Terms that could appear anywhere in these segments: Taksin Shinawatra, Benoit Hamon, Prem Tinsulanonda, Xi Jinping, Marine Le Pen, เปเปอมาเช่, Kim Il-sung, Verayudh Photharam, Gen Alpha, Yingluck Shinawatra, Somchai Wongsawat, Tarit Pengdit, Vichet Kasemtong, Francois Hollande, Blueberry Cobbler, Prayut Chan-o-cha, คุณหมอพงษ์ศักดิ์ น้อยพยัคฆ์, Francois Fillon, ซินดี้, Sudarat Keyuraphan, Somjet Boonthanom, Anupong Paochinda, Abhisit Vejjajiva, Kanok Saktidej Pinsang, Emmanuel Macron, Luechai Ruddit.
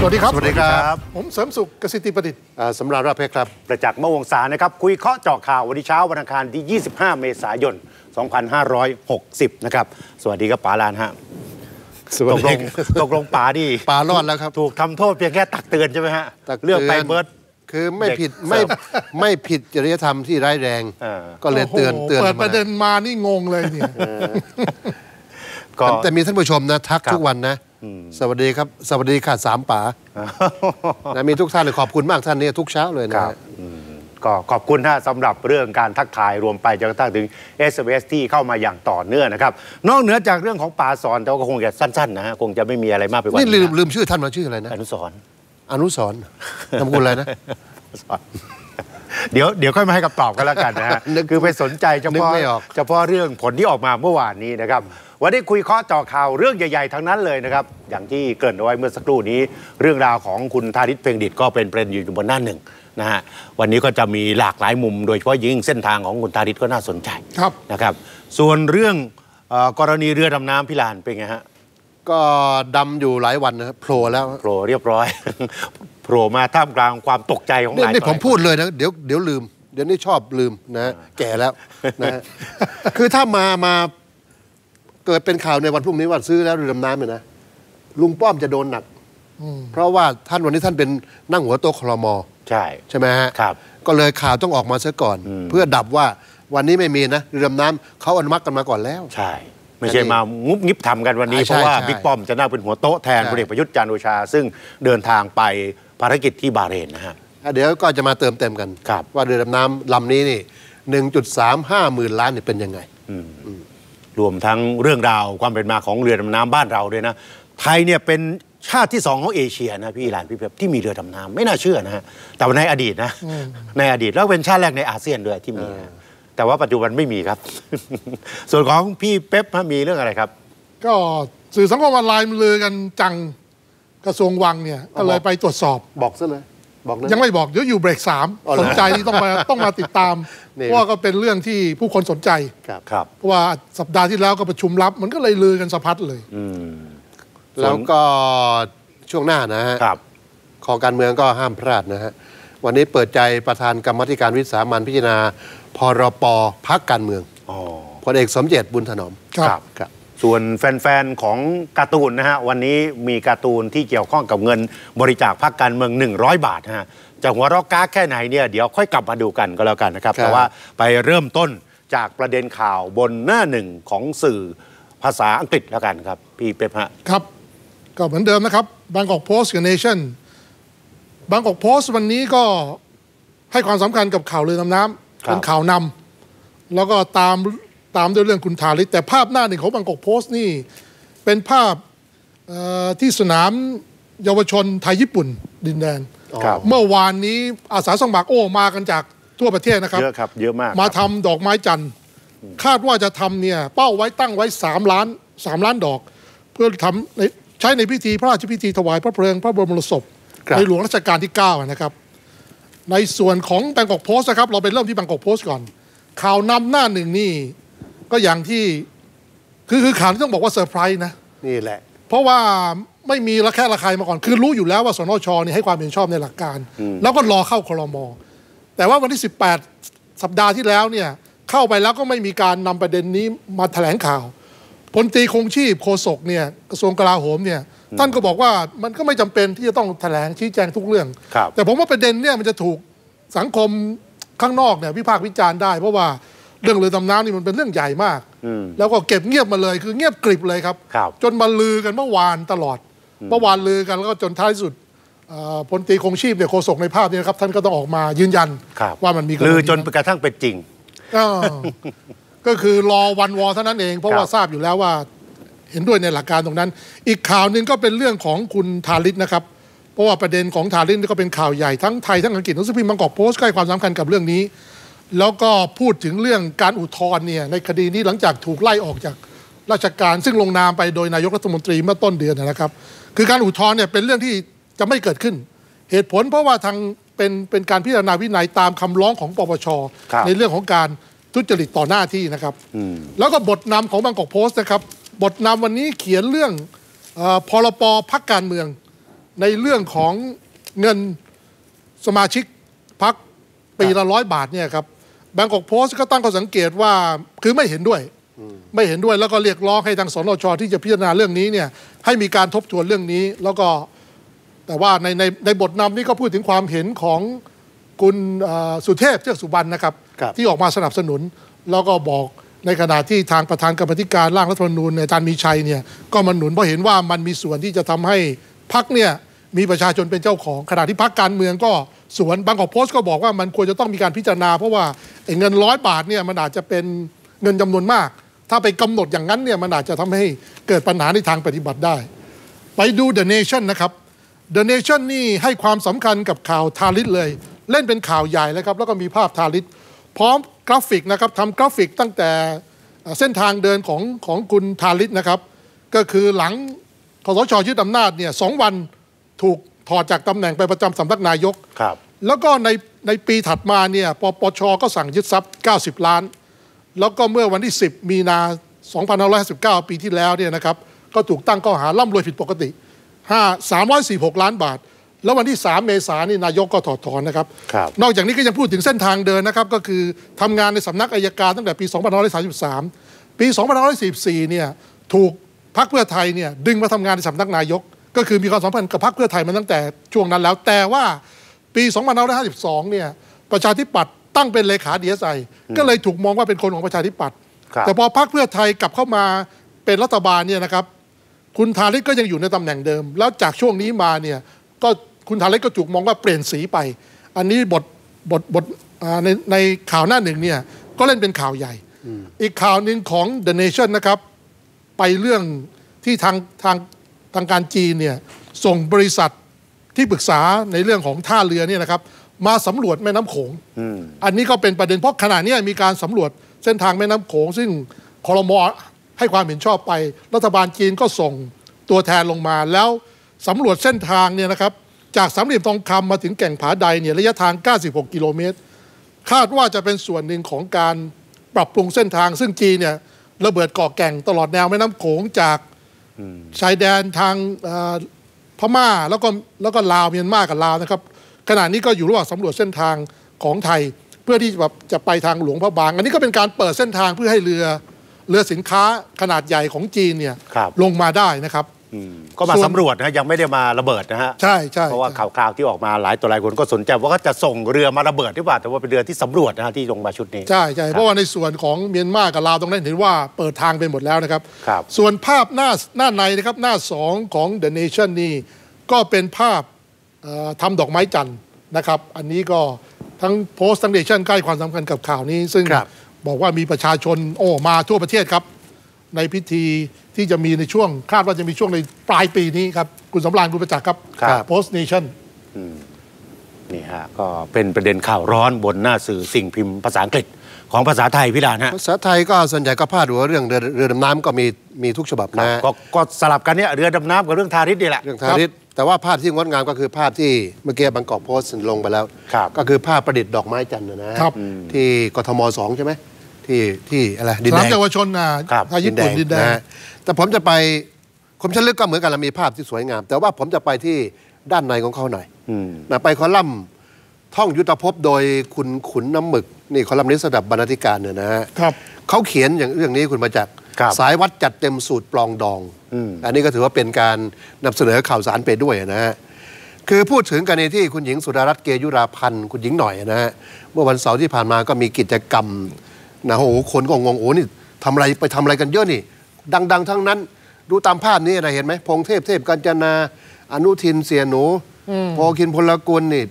สวัสดีครับสวัสดีครับผมเสริมสุขกสิทธิประดิษฐ์สำราญราชเพชรครับประจักษ์มะวงศานะครับคุยเคาะเจาะข่าววันนี้เช้าวันอังคารที่25เมษายน2560นะครับสวัสดีครับป๋าลานฮะตกลงป๋าดิป๋ารอดแล้วครับถูกทำโทษเพียงแค่ตักเตือนใช่ไหมฮะเรื่องไปเบิร์ดคือไม่ผิดจริยธรรมที่ร้ายแรงก็เลยเตือนเปิดประเด็นมานี่งงเลยเนี่ยแต่มีท่านผู้ชมนะทักทุกวันนะสวัสดีครับสวัสดีค่ะสามป๋านะมีทุกท่านเลยขอบคุณมากท่านนี้ทุกเช้าเลยนะครับก็ขอบคุณท่านสำหรับเรื่องการทักทายรวมไปจนกระทั่งถึง SMS ที่เข้ามาอย่างต่อเนื่องนะครับนอกเหนือจากเรื่องของป๋าสอนแต่ก็คงจะสั้นๆนะคงจะไม่มีอะไรมากไปกว่านี้ลืมชื่อท่านมาชื่ออะไรนะอนุสรณ์นามกุลอะไรนะเดี๋ยวค่อยมาให้คำตอบกันแล้วกันนะฮะคือไปสนใจเฉพาะเรื่องผลที่ออกมาเมื่อวานนี้นะครับวันนี้คุยเคาะเจาะข่าวเรื่องใหญ่ๆทั้งนั้นเลยนะครับอย่างที่เกริ่นเอาไว้เมื่อสักครู่นี้เรื่องราวของคุณธาริศเพ็งดิษฐ์ก็เป็นประเด็นอยู่บนหน้าหนึ่งนะฮะวันนี้ก็จะมีหลากหลายมุมโดยเฉพาะยิ่งเส้นทางของคุณธาริศก็น่าสนใจนะครับส่วนเรื่องกรณีเรือดำน้ำพิลานเป็นไงฮะก็ดำอยู่หลายวันนะครับโผล่แล้วโผล่เรียบร้อยโผล่มาท่ามกลางความตกใจของหลายฝ่ายนี่ผมพูดเลยนะเดี๋ยวลืมเดี๋ยวนี้ชอบลืมนะแก่แล้วนะคือถ้ามาเกิดเป็นข่าวในวันพรุ่งนี้ว่าซื้อแล้วเรือดำน้ำเนี่ยนะลุงป้อมจะโดนหนักเพราะว่าท่านวันนี้ท่านเป็นนั่งหัวโต๊ะครม.ใช่ไหมฮะก็เลยข่าวต้องออกมาซะก่อนเพื่อดับว่าวันนี้ไม่มีนะเรือดำน้ำเขาอนุมัติกันมาก่อนแล้วใช่ไม่ใช่มางุบงิบทำกันวันนี้เพราะว่าบิ๊กป้อมจะนั่งเป็นหัวโต๊ะแทนพลเอกประยุทธ์จันทร์โอชาซึ่งเดินทางไปภารกิจที่บาห์เรนนะฮะเดี๋ยวก็จะมาเติมเต็มกันว่าเรือดำน้ำลำนี้นี่ 1.35 หมื่นล้านเนี่ยเป็นยังไงรวมทั้งเรื่องราวความเป็นมาของเรือดำน้ำบ้านเราด้วยนะไทยเนี่ยเป็นชาติที่2ของเอเชียนะพี่หลานพี่เพ็บที่มีเรือดำน้ำไม่น่าเชื่อนะฮะแต่ในอดีตนะในอดีตแล้วเป็นชาติแรกในอาเซียนด้วยที่มีแต่ว่าปัจจุบันไม่มีครับส่วนของพี่เป๊ปมีเรื่องอะไรครับก็สื่อสังคมออนไลน์มันลือกันจังกระทรวงวังเนี่ยก็เลยไปตรวจสอบบอกซะเลยบอกเลยยังไม่บอกเดี๋ยวอยู่เบรก3สนใจที่ต้องมาติดตามเพราะก็เป็นเรื่องที่ผู้คนสนใจครับเพราะว่าสัปดาห์ที่แล้วก็ประชุมลับมันก็เลยลือกันสะพัดเลยแล้วก็ช่วงหน้านะฮะของการเมืองก็ห้ามพลาดนะฮะวันนี้เปิดใจประธานกรรมธิการวิสามัญพิจารณาพรป.พรรคการเมืองพลเอกสมเจตบุญถนอมครับส่วนแฟนๆของการ์ตูนนะฮะวันนี้มีการ์ตูนที่เกี่ยวข้องกับเงินบริจาคพรรคการเมือง100บาทฮะจะหัวเราะก้าแค่ไหนเนี่ยเดี๋ยวค่อยกลับมาดูกันก็แล้วกันนะครับแต่ว่าไปเริ่มต้นจากประเด็นข่าวบนหน้าหนึ่งของสื่อภาษาอังกฤษแล้วกันครับพี่เป๊ปฮะครับก็เหมือนเดิมนะครับบางกอกโพสต์กับเนชั่นบางกอกโพสต์วันนี้ก็ให้ความสำคัญกับข่าวเรือดำน้ำเป็นข่าวนำแล้วก็ตามด้วยเรื่องคุณธาริศแต่ภาพหน้าหนึ่งของบางกอกโพสต์นี่เป็นภาพที่สนามเยาวชนไทยญี่ปุ่นดินแดนเมื่อวานนี้อาสาสมัครมากันจากทั่วประเทศนะครับเยอะครับเยอะมากมาทำดอกไม้จันทร์คาดว่าจะทำเนี่ยเป้าไว้ตั้งไว้3 ล้านดอกเพื่อทำใช้ในพิธีพระราชพิธีถวายพระเพลิงพระบรมศพในหลวงรัชกาลที่ 9 นะครับในส่วนของบางกอกโพสต์นะครับเราไปเริ่มที่บางกอกโพสต์ก่อนข่าวนำหน้าหนึ่งนี่ก็อย่างที่คือข่าวที่ต้องบอกว่าเซอร์ไพรส์นะนี่แหละเพราะว่าไม่มีระแคะระคายมาก่อนคือรู้อยู่แล้วว่าสนช.นี่ให้ความเห็นชอบในหลักการแล้วก็รอเข้าครม.แต่ว่าวันที่18สัปดาห์ที่แล้วเนี่ยเข้าไปแล้วก็ไม่มีการนำประเด็นนี้มาแถลงข่าวพลตรีคงชีพโฆษกเนี่ยกระทรวงกลาโหมเนี่ยท่านก็บอกว่ามันก็ไม่จำเป็นที่จะต้องแถลงชี้แจงทุกเรื่องแต่ผมว่าประเด็นเนี่ยมันจะถูกสังคมข้างนอกเนี่ยวิพากษ์วิจารณ์ได้เพราะว่าเรื่องเรือดำน้ำนี่มันเป็นเรื่องใหญ่มากแล้วก็เก็บเงียบมาเลยคือเงียบกริบเลยครับจนมาลือกันเมื่อวานตลอดเมื่อวานลือกันแล้วก็จนท้ายสุดพลตรีคงชีพเนี่ยโฆษกในภาพนี้นะครับท่านก็ต้องออกมายืนยันว่ามันมีลือจนกระทั่งเป็นจริงก็คือรอวันวอเท่านั้นเองเพราะว่าทราบอยู่แล้วว่าเห็นด้วยในหลักการตรงนั้นอีกข่าวหนึ่งก็เป็นเรื่องของคุณธาริศนะครับเพราะว่าประเด็นของธาริศก็เป็นข่าวใหญ่ทั้งไทยทั้งอังกฤษหนังสือพิมพ์บางกอกโพสต์ให้ความสำคัญกับเรื่องนี้ แล้วก็พูดถึงเรื่องการอุทธรณ์เนี่ยในคดีนี้หลังจากถูกไล่ออกจากราชการซึ่งลงนามไปโดยนายกรัฐมนตรีเมื่อต้นเดือนนะครับคือการอุทธรณ์เนี่ยเป็นเรื่องที่จะไม่เกิดขึ้นเหตุผลเพราะว่าทางเป็นการพิจารณาวินัยตามคำร้องของปปช.ในเรื่องของการทุจริตต่อหน้าที่นะครับแล้วก็บทนำของบางกอกโพสต์นะครับบทนำวันนี้เขียนเรื่องพรบ.พรรคการเมืองในเรื่องของเงินสมาชิกพรรคปีละ100 บาทเนี่ยครับบางกอกโพสต์ก็ตั้งข้อสังเกตว่าคือไม่เห็นด้วยแล้วก็เรียกร้องให้ทางสนช.ที่จะพิจารณาเรื่องนี้เนี่ยให้มีการทบทวนเรื่องนี้แล้วก็แต่ว่าในบทนำนี้ก็พูดถึงความเห็นของคุณสุเทพเทือกสุบรรณนะครับที่ออกมาสนับสนุนแล้วก็บอกในขณะที่ทางประธานกรรมธิการร่างรัฐธรรมนูญอาจารย์มีชัยเนี่ยก็มาหนุนเพราะเห็นว่ามันมีส่วนที่จะทำให้พรรคเนี่ยมีประชาชนเป็นเจ้าของขณะที่พรรคการเมืองก็สวนบางกอกโพสต์ก็บอกว่ามันควรจะต้องมีการพิจารณาเพราะว่าเงิน100 บาทเนี่ยมันอาจจะเป็นเงินจำนวนมากถ้าไปกำหนดอย่างนั้นเนี่ยมันอาจจะทำให้เกิดปัญหาในทางปฏิบัติได้ไปดู The Nation นะครับ The Nation นี่ให้ความสำคัญกับข่าวทาริสเลยเล่นเป็นข่าวใหญ่เลยครับแล้วก็มีภาพทาริสพร้อมกราฟิกนะครับทำกราฟิกตั้งแต่เส้นทางเดินของคุณทาริสนะครับก็คือหลังคสช.ยึดอำนาจเนี่ย2 วันถูกถอดจากตำแหน่งไปประจำสำนักนายกครับแล้วก็ในปีถัดมาเนี่ยปปช.ก็สั่งยึดทรัพย์90 ล้านแล้วก็เมื่อวันที่10 มีนา 2559ปีที่แล้วเนี่ยนะครับก็ถูกตั้งข้อหาร่ำรวยผิดปกติ346 ล้านบาทแล้ววันที่3 เมษายนนี่นายกก็ถอดถอนนะครับนอกจากนี้ก็ยังพูดถึงเส้นทางเดินนะครับก็คือทำงานในสำนักอัยการตั้งแต่ปี2533ปี2544เนี่ยถูกพรรคเพื่อไทยเนี่ยดึงมาทำงานในสำนักนายกก็คือมีความสัมพันธ์กับพรรคเพื่อไทยมาตั้งแต่ช่วงนั้นแล้วแต่ว่าปี2552เนี่ยประชาธิปัตย์ตั้งเป็นเลขาDSIก็เลยถูกมองว่าเป็นคนของประชาธิปัตย์แต่พอพรรคเพื่อไทยกลับเข้ามาเป็นรัฐบาลเนี่ยนะครับคุณทาริสก็ยังอยู่ในตำแหน่งเดิมแล้วจากช่วงนี้มาเนี่ยก็คุณทาริสก็ถูกมองว่าเปลี่ยนสีไปอันนี้บทในข่าวหน้าหนึ่งเนี่ยก็เล่นเป็นข่าวใหญ่อีกข่าวหนึ่งของ The Nation นะครับไปเรื่องที่ทางการจีนเนี่ยส่งบริษัทที่ปรึกษาในเรื่องของท่าเรือเนี่ยนะครับมาสำรวจแม่น้ำโขงอันนี้ก็เป็นประเด็นเพราะขณะนี้มีการสำรวจเส้นทางแม่น้ำโขงซึ่งครม.ให้ความเห็นชอบไปรัฐบาลจีนก็ส่งตัวแทนลงมาแล้วสำรวจเส้นทางเนี่ยนะครับจากสามเหลี่ยมทองคำมาถึงแก่งผาไดเนี่ยระยะทาง96 กิโลเมตรคาดว่าจะเป็นส่วนหนึ่งของการปรับปรุงเส้นทางซึ่งจีนเนี่ยระเบิดเกาะแก่งตลอดแนวแม่น้ำโขงจากชายแดนทางพม่าแล้วก็ลาวเมียนมากับลาวนะครับขณะนี้ก็อยู่ระหว่างสำรวจเส้นทางของไทยเพื่อที่แบบจะไปทางหลวงพระบางอันนี้ก็เป็นการเปิดเส้นทางเพื่อให้เรือสินค้าขนาดใหญ่ของจีนเนี่ยลงมาได้นะครับก็มาสำรวจนะยังไม่ได้มาระเบิดนะฮะใช่ใช่เพราะว่าข่าวคราวที่ออกมาหลายตัวหลายคนก็สนใจว่าก็จะส่งเรือมาระเบิดหรือเปล่าแต่ว่าเป็นเรือที่สำรวจนะฮะที่ลงมาชุดนี้ใช่ใช่เพราะว่าในส่วนของเมียนมากับลาวตรงนั้นเห็นว่าเปิดทางไปหมดแล้วนะครับส่วนภาพหน้าในนะครับหน้า2ของ The Nation นี่ก็เป็นภาพทำดอกไม้จันทร์นะครับอันนี้ก็ทั้งโพสต์ทั้ง The Nation ใกล้ความสำคัญกับข่าวนี้ซึ่งบอกว่ามีประชาชนมาทั่วประเทศครับในพิธีที่จะมีในช่วงคาดว่าจะมีช่วงในปลายปีนี้ครับคุณสำราญคุณประจักษ์ครับ Post Nation นี่ฮะก็เป็นประเด็นข่าวร้อนบนหน้าสื่อสิ่งพิมพ์ภาษาอังกฤษของภาษาไทยพิลานฮะภาษาไทยก็ส่วนใหญ่ก็พาดหัวเรื่องเรือดำน้ำก็มีทุกฉบับนะก็สลับกันเนี่ยเรือดำน้ำกับเรื่องทาริสนี่แหละเรื่องทาริสแต่ว่าภาพที่งดงามก็คือภาพที่เมื่อกี้บางกอกโพสต์ลงไปแล้วก็คือภาพประดิษฐ์ดอกไม้จันทร์นะที่กทม2ใช่ไหมที่อะไรดินแดงเยาวชนญี่ปุ่นดินแดงแต่ผมจะไปคมชันลึกก็เหมือนกันเรามีภาพที่สวยงามแต่ว่าผมจะไปที่ด้านในของเขาหน่อยไปคอลัมน์ท่องยุทธภพโดยคุณขุนน้ำหมึกนี่คอลัมน์นี้ระดับบรรณาธิการเนี่ยนะฮะเขาเขียนอย่างเรื่องนี้คุณมาจากสายวัดจัดเต็มสูตรปลองดองอันนี้ก็ถือว่าเป็นการนำเสนอข่าวสารไปด้วยนะฮะคือพูดถึงกรณีที่คุณหญิงสุดารัตน์เกยุราพันธ์คุณหญิงหน่อยนะฮะเมื่อวันเสาร์ที่ผ่านมาก็มีกิจกรรมนะโอ้โหคนก็งงโอ้นี่ทำอะไรไปทำอะไรกันเยอะนี่ดังๆทั้งนั้นดูตามภาพนี้นะเห็นไหมพงษ์เทพกาญจนาอนุทินเสี่ยหนูพอกินพลกุลนี่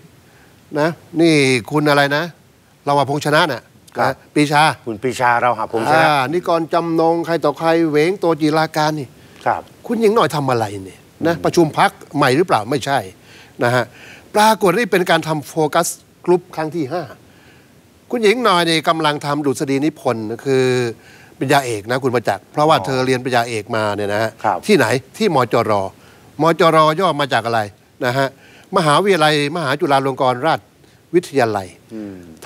นะนี่คุณอะไรนะเราหาพงษ์ชนะน่ะปีชาคุณปีชาเราหาพงษ์ชนะนี่ก่อนจำนงใครต่อใครเวงตัวจีราการนี่ครับคุณหญิงหน่อยทำอะไรเนี่ยนะประชุมพักใหม่หรือเปล่าไม่ใช่นะฮะปรากฏนี่เป็นการทำโฟกัสกลุ่มครั้งที่5 คุณหญิงหน่อยนี่กำลังทำดุษฎีนิพนธ์คือปริญญาเอกนะคุณประจักษ์เพราะว่าเธอเรียนปริญญาเอกมาเนี่ยนะฮะที่ไหนที่มจร.มจร.ย่อมาจากอะไรนะฮะมหาวิทยาลัยมหาจุฬาลงกรณราชวิทยาลัย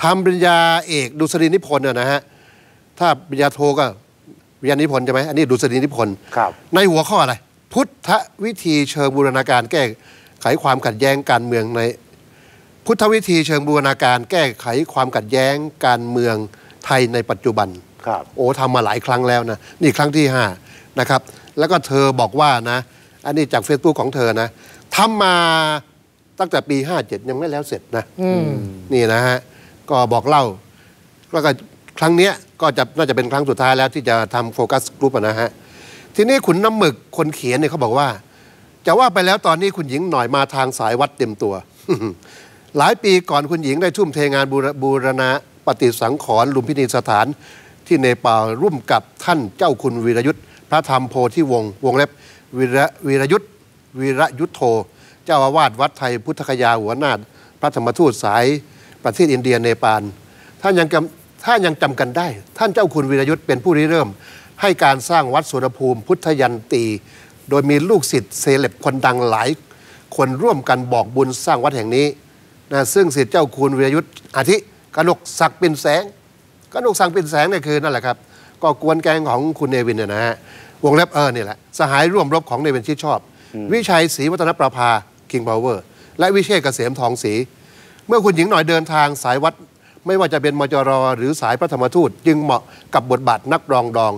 ทำปริญญาเอกดุษฎีนิพนธ์นะฮะถ้าปริญญาโทก็วิทยานิพนธ์ใช่ไหมอันนี้ดุษฎีนิพนธ์ในหัวข้ออะไรพุทธวิธีเชิงบูรณาการแก้ไขความขัดแย้งการเมืองในพุทธวิธีเชิงบูรณาการแก้ไขความขัดแย้งการเมืองไทยในปัจจุบันโอ้ทำมาหลายครั้งแล้วนะนี่ครั้งที่5นะครับแล้วก็เธอบอกว่านะอันนี้จาก Facebook ของเธอนะทำมาตั้งแต่ปี57ยังไม่แล้วเสร็จนะนี่นะฮะก็บอกเล่าแล้วก็ครั้งนี้ก็จะน่าจะเป็นครั้งสุดท้ายแล้วที่จะทำโฟกัสกลุ่มนะฮะทีนี้คุณน้ำหมึกคนเขียนเนี่ยเขาบอกว่าจะว่าไปแล้วตอนนี้คุณหญิงหน่อยมาทางสายวัดเต็มตัว หลายปีก่อนคุณหญิงได้ทุ่มเทงานบูรณะปฏิสังขรณ์ลุมพินีสถานที่เนปาลร่วมกับท่านเจ้าคุณวีรยุทธพระธรรมโพธิวงศ์วงเล็บวีรยุทธโธเจ้าอาวาสวัดไทยพุทธคยาหัวหน้าพระธรรมทูตสายประเทศอินเดียเนปาลท่านยังจำกันได้ท่านเจ้าคุณวีรยุทธเป็นผู้ริเริ่มให้การสร้างวัดสุรภูมิพุทธยันตีโดยมีลูกศิษย์เซเลบคนดังหลายคนร่วมกันบอกบุญสร้างวัดแห่งนี้นะซึ่งศิษย์เจ้าคุณวีรยุทธอาทิกนกศักดิ์ปิ่นแสงกนกศักดิ์ปิ่นแสงเนี่ยคือนั่นแหละครับก็กวนแกงของคุณเนวินนะฮะวงเล็บนี่แหละสหายร่วมรบของเนวินชิดชอบวิชัยศรีวัฒนประภาคิงพาวเวอร์และวิเชษฐ์เกษมทองศรีเมื่อคุณหญิงหน่อยเดินทางสายวัดไม่ว่าจะเป็นมจร.หรือสายพระธรรมทูตจึงเหมาะกับบทบาทนักรองดอง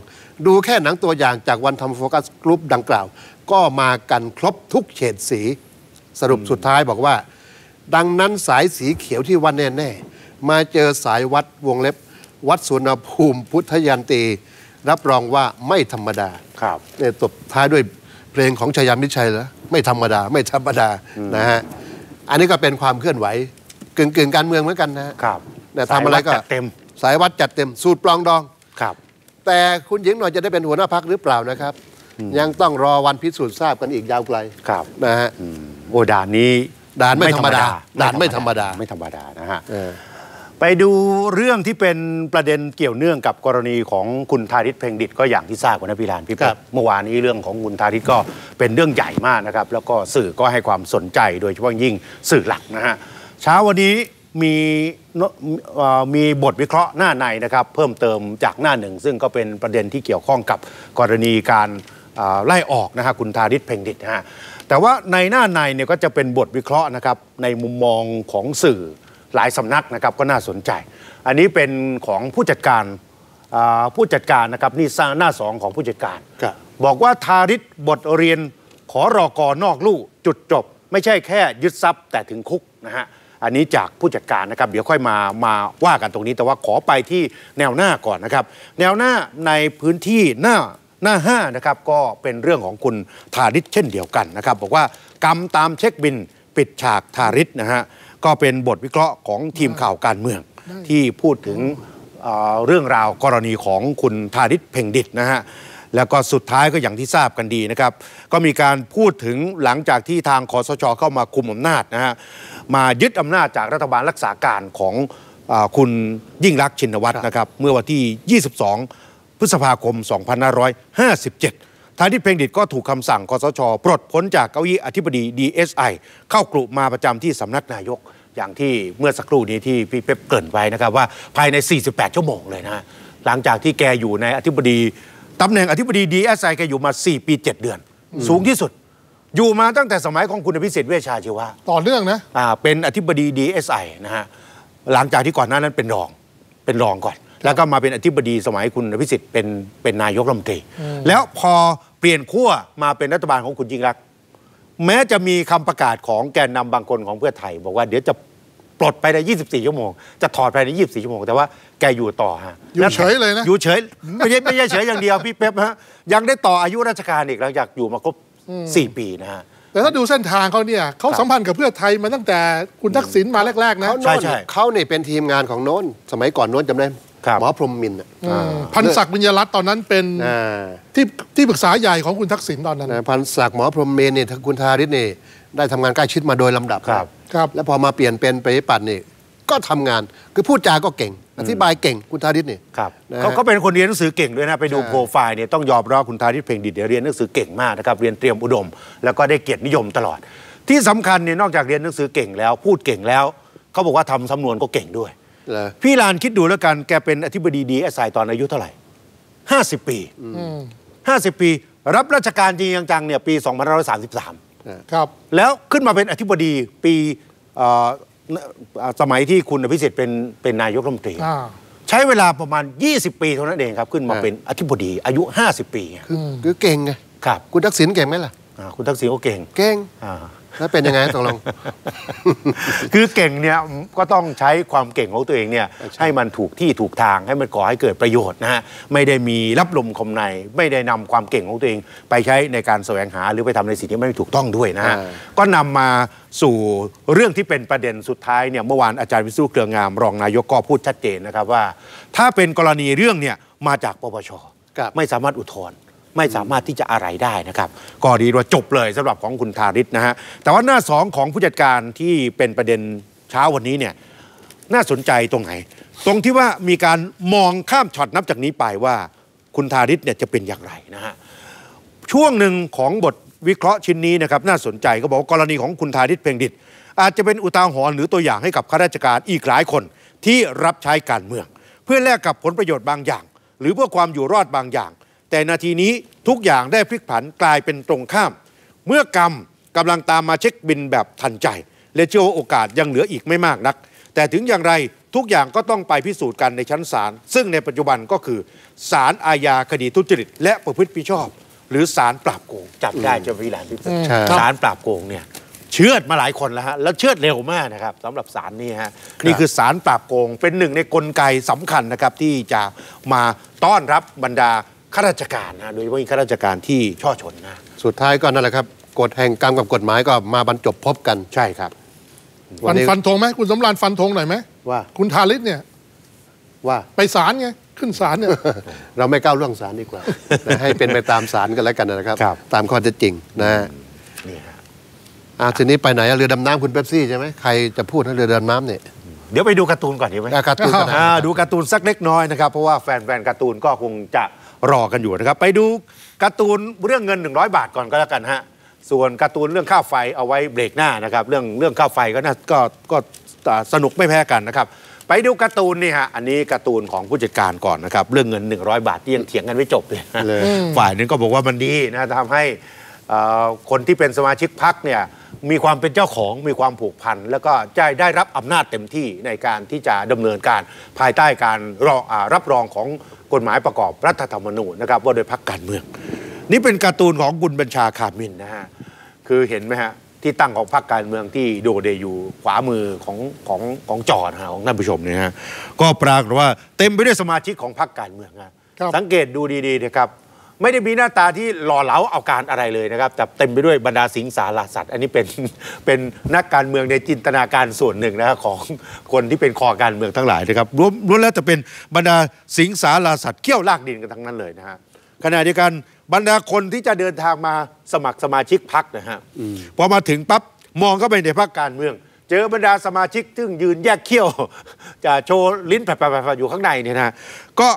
ดูแค่หนังตัวอย่างจากวันทำโฟกัสกลุ่มดังกล่าวก็มากันครบทุกเฉดสีสรุปสุดท้ายบอกว่าดังนั้นสายสีเขียวที่ว่าแน่ๆมาเจอสายวัดวงเล็บวัดสุนภูมิพุทธยันตีรับรองว่าไม่ธรรมดาครับเนี่ยตบท้ายด้วยเพลงของชยามิชัยแล้วไม่ธรรมดาไม่ธรรมดานะฮะอันนี้ก็เป็นความเคลื่อนไหวกึ่งการเมืองเหมือนกันนะครับแต่ทำอะไรก็สายวัดจัดเต็มสูตรปลองดองครับแต่คุณหญิงหน่อยจะได้เป็นหัวหน้าพรรคหรือเปล่านะครับยังต้องรอวันพิสูจน์ทราบกันอีกยาวไกลครับนะฮะโอ้ด่านนี้ด่านไม่ธรรมดาด่านไม่ธรรมดาไม่ธรรมดานะฮะไปดูเรื่องที่เป็นประเด็นเกี่ยวเนื่องกับกรณีของคุณธาริศเพ็งดิษฐ์ก็อย่างที่ทราบกันนะพี่ลานพี่ครับเมื่อวานนี้เรื่องของคุณธาริศก็เป็นเรื่องใหญ่มากนะครับแล้วก็สื่อก็ให้ความสนใจโดยเฉพาะยิ่งสื่อหลักนะฮะเช้าวันนี้มีบทวิเคราะห์หน้าในนะครับเพิ่มเติมจากหน้าหนึ่งซึ่งก็เป็นประเด็นที่เกี่ยวข้องกับกรณีการไล่ออกนะฮะคุณธาริศเพ็งดิษฐ์นะฮะแต่ว่าในหน้าในเนี่ยก็จะเป็นบทวิเคราะห์นะครับในมุมมองของสื่อหลายสำนักนะครับก็น่าสนใจอันนี้เป็นของผู้จัดการนะครับนี่หน้า2ของผู้จัดการบอกว่าธาริศบทเรียนขอรอกอนอกลู่จุดจบไม่ใช่แค่ยึดทรัพย์แต่ถึงคุกนะฮะอันนี้จากผู้จัดการนะครับเดี๋ยวค่อยมาว่ากันตรงนี้แต่ว่าขอไปที่แนวหน้าก่อนนะครับแนวหน้าในพื้นที่หน้า5นะครับก็เป็นเรื่องของคุณธาริศเช่นเดียวกันนะครับบอกว่ากรรมตามเช็คบินปิดฉากธาริศนะฮะก็เป็นบทวิเคราะห์ของทีมข่าวการเมืองที่พูดถึงเรื่องราวกรณีของคุณธาริศเพ็งดิษฐ์นะฮะแล้วก็สุดท้ายก็อย่างที่ทราบกันดีนะครับก็มีการพูดถึงหลังจากที่ทางคสช.เข้ามาคุมอำนาจนะฮะมายึดอำนาจจากรัฐบาลรักษาการของคุณยิ่งลักษณ์ชินวัตรนะครับเมื่อวันที่22พฤษภาคม2557ธาริศเพ็งดิษฐ์ก็ถูกคำสั่งคสช.ปลดพ้นจากเก้าอี้อธิบดี DSI เข้ากลุ่มมาประจำที่สำนักนายกอย่างที่เมื่อสักครู่นี้ที่พี่เป๊ปเกริ่นไว้นะครับว่าภายใน48ชั่วโมงเลยนะหลังจากที่แกอยู่ในอธิบดีตำแหน่งอธิบดี DSI แกอยู่มา4 ปี 7 เดือนสูงที่สุดอยู่มาตั้งแต่สมัยของคุณอภิสิทธิ์เวชชาชีวะต่อเนื่องนะเป็นอธิบดี DSI นะฮะหลังจากที่ก่อนหน้านั้นเป็นรองก่อนแล้วก็มาเป็นอธิบดีสมัยคุณอภิสิทธิ์เป็นนายกรัฐมนตรีแล้วพอเปลี่ยนขั้วมาเป็นรัฐบาลของคุณยิ่งลักษณ์แม้จะมีคำประกาศของแกนนำบางคนของเพื่อไทยบอกว่าเดี๋ยวจะปลดไปใน24ชั่วโมงจะถอดไปใน24ชั่วโมงแต่ว่าแกอยู่ต่อฮะอยู่เฉยเลยนะอยู่เฉยไม่ใช่เฉยอย่างเดียวพี่เป๊ปฮะยังได้ต่ออายุราชการอีกหลังจากอยู่มาครบ4 ปีนะฮะแต่ถ้าดูเส้นทางเขาเนี่ยเขาสัมพันธ์กับเพื่อไทยมาตั้งแต่คุณทักษิณมาแรกๆนะเขาเนี่ยเป็นทีมงานของโน้นสมัยก่อนโน้นจำได้หมอพรหมินทร์พันศักดิ์บุญยรัตน์ตอนนั้นเป็นที่ปรึกษาใหญ่ของคุณทักษิณตอนนั้นพันศักดิ์หมอพรหมินทร์เนี่ยคุณธาริศเนี่ยได้ทำงานใกล้ชิดมาโดยลำดับครับแล้วพอมาเปลี่ยนเป็นไปปัดเนี่ยก็ทำงานคือพูดจาก็เก่ง อธิบายเก่งคุณธาริศนี่ครับเขาเป็นคนเรียนหนังสือเก่งด้วยนะไปดูโปรไฟล์เนี่ยต้องยอมรับคุณธาริศเพ็งดิษฐ์เรียนหนังสือเก่งมากนะครับเรียนเตรียมอุดมแล้วก็ได้เกียรตินิยมตลอดที่สำคัญเนี่ยนอกจากเรียนหนังสือเก่งแล้วพูดเก่งแล้วเขาบอกว่าทำสำนวนก็เก่งด้วยพี่ลานคิดดูแล้วกันแกเป็นอธิบดีดีเอสไอตอนอายุเท่าไหร่50 ปี50 ปีรับราชการจริงจังเนี่ยปี2533ครับแล้วขึ้นมาเป็นอธิบดีปีสมัยที่คุณอภิสิทธิ์เป็นนายกรัฐมนตรีใช้เวลาประมาณ20 ปีเท่านั้นเองครับขึ้นมาเป็นอธิบดีอายุ50 ปีคือเก่งไงครับคุณทักษิณเก่งไหมล่ะคุณทักษิณก็เก่งแล้วเป็นยังไงตกลงคือเก่งเนี่ยก็ต้องใช้ความเก่งของตัวเองเนี่ยให้มันถูกที่ถูกทางให้มันก่อให้เกิดประโยชน์นะฮะไม่ได้มีรับลมคมในไม่ได้นำความเก่งของตัวเองไปใช้ในการแสวงหาหรือไปทำในสิ่งที่ไม่ถูกต้องด้วยนะฮะก็นำมาสู่เรื่องที่เป็นประเด็นสุดท้ายเนี่ยเมื่อวานอาจารย์วิษณุเครืองามรองนายกก็พูดชัดเจนนะครับว่าถ้าเป็นกรณีเรื่องเนี่ยมาจากปปช.ไม่สามารถอุทธรณ์ไม่สามารถที่จะอะไรได้นะครับก็ดีว่าจบเลยสำหรับของคุณธาริศนะฮะแต่ว่าหน้า2ของผู้จัดการที่เป็นประเด็นเช้าวันนี้เนี่ยน่าสนใจตรงไหนตรงที่ว่ามีการมองข้ามช็อตนับจากนี้ไปว่าคุณธาริศเนี่ยจะเป็นอย่างไรนะฮะช่วงหนึ่งของบทวิเคราะห์ชิ้นนี้นะครับน่าสนใจก็บอกว่ากรณีของคุณธาริศเพ็งดิษฐ์อาจจะเป็นอุทาหรณ์หรือตัวอย่างให้กับข้าราชการอีกหลายคนที่รับใช้การเมืองเพื่อแลกกับผลประโยชน์บางอย่างหรือเพื่อความอยู่รอดบางอย่างแต่นาทีนี้ทุกอย่างได้พลิกผันกลายเป็นตรงข้ามเมื่อกรรมกำลังตามมาเช็คบินแบบทันใจและเชื่อว่าโอกาสยังเหลืออีกไม่มากนักแต่ถึงอย่างไรทุกอย่างก็ต้องไปพิสูจน์กันในชั้นศาลซึ่งในปัจจุบันก็คือศาลอาญาคดีทุจริตและประพฤติผิดชอบหรือศาลปราบโกงจับได้จะวิลานพิเศษศาลปราบโกงเนี่ยเชื่อดมาหลายคนแล้วฮะแล้วเชื่อดเร็วมากนะครับสำหรับศาลนี่ฮะนี่คือศาลปราบโกงเป็นหนึ่งในกลไกสำคัญนะครับที่จะมาต้อนรับบรรดาข้าราชการนะโดยเฉพาะข้าราชการที่ช่อชนนะสุดท้ายก็นั่นแหละครับกฎแห่งกรรมกับกฎหมายก็มาบรรจบพบกันใช่ครับฟันธงไหมคุณสำราญฟันธงหน่อยไหมว่าคุณธาริศเนี่ยว่าไปศาลไงขึ้นศาลเนี่ยเราไม่ก้าวล่วงศาลดีกว่าให้เป็นไปตามศาลกันแล้วกันนะครับตามข้อเท็จจริงนะนี่ฮะทีนี้ไปไหนเรือดำน้ำคุณเป๊ปซี่ใช่ไหมใครจะพูดเรือดำน้ำเนี่ยเดี๋ยวไปดูการ์ตูนก่อนดีไหมการ์ตูนดูการ์ตูนสักเล็กน้อยนะครับเพราะว่าแฟนการ์ตูนก็คงจะรอกันอยู่นะครับไปดูการ์ตูนเรื่องเงิน100 บาทก่อนก็แล้วกันฮะส่วนการ์ตูนเรื่องค่าไฟเอาไว้เบรกหน้านะครับเรื่องค่าไฟก็น่าก็สนุกไม่แพ้กันนะครับไปดูการ์ตูนนี่ฮะอันนี้การ์ตูนของผู้จัดการก่อนนะครับเรื่องเงิน100 บาทที่ยังเถียงกันไม่จบเลยฝ่ายนึงก็บอกว่ามันดีนะทำให้คนที่เป็นสมาชิกพรรคเนี่ยมีความเป็นเจ้าของมีความผูกพันแล้วก็ได้รับอำนาจเต็มที่ในการที่จะดำเนินการภายใต้การรับรองของกฎหมายประกอบรัฐธรรมนูญนะครับว่าโดยพรรคการเมืองนี่เป็นการ์ตูนของคุณบัญชาคามินนะฮะคือเห็นไหมฮะที่ตั้งของพรรคการเมืองที่โดดเด่นอยู่ขวามือของจอนะฮะของท่านผู้ชมเนี่ยฮะก็ปรากฏว่าเต็มไปด้วยสมาชิกของพรรคการเมืองนะสังเกตดูดีๆนะครับไม่ได้มีหน้าตาที่หล่อเหลาเอาการอะไรเลยนะครับแต่เต็มไปด้วยบรรดาสิงสารสัตว์อันนี้เป็นนักการเมืองในจินตนาการส่วนหนึ่งนะของคนที่เป็นคอการเมืองทั้งหลายนะครับรวมแล้วจะเป็นบรรดาสิงสารสัตว์เขี้ยวลากดินกันทั้งนั้นเลยนะฮะขณะเดียวกันบรรดาคนที่จะเดินทางมาสมัครสมาชิกพรรคนะฮะพอมาถึงปั๊บมองเข้าไปในพรรคการเมืองเจอบรรดาสมาชิกซึ่งยืนแยกเขี้ยวจะโชว์ลิ้นแผลบๆอยู่ข้างในเนี่ยนะก็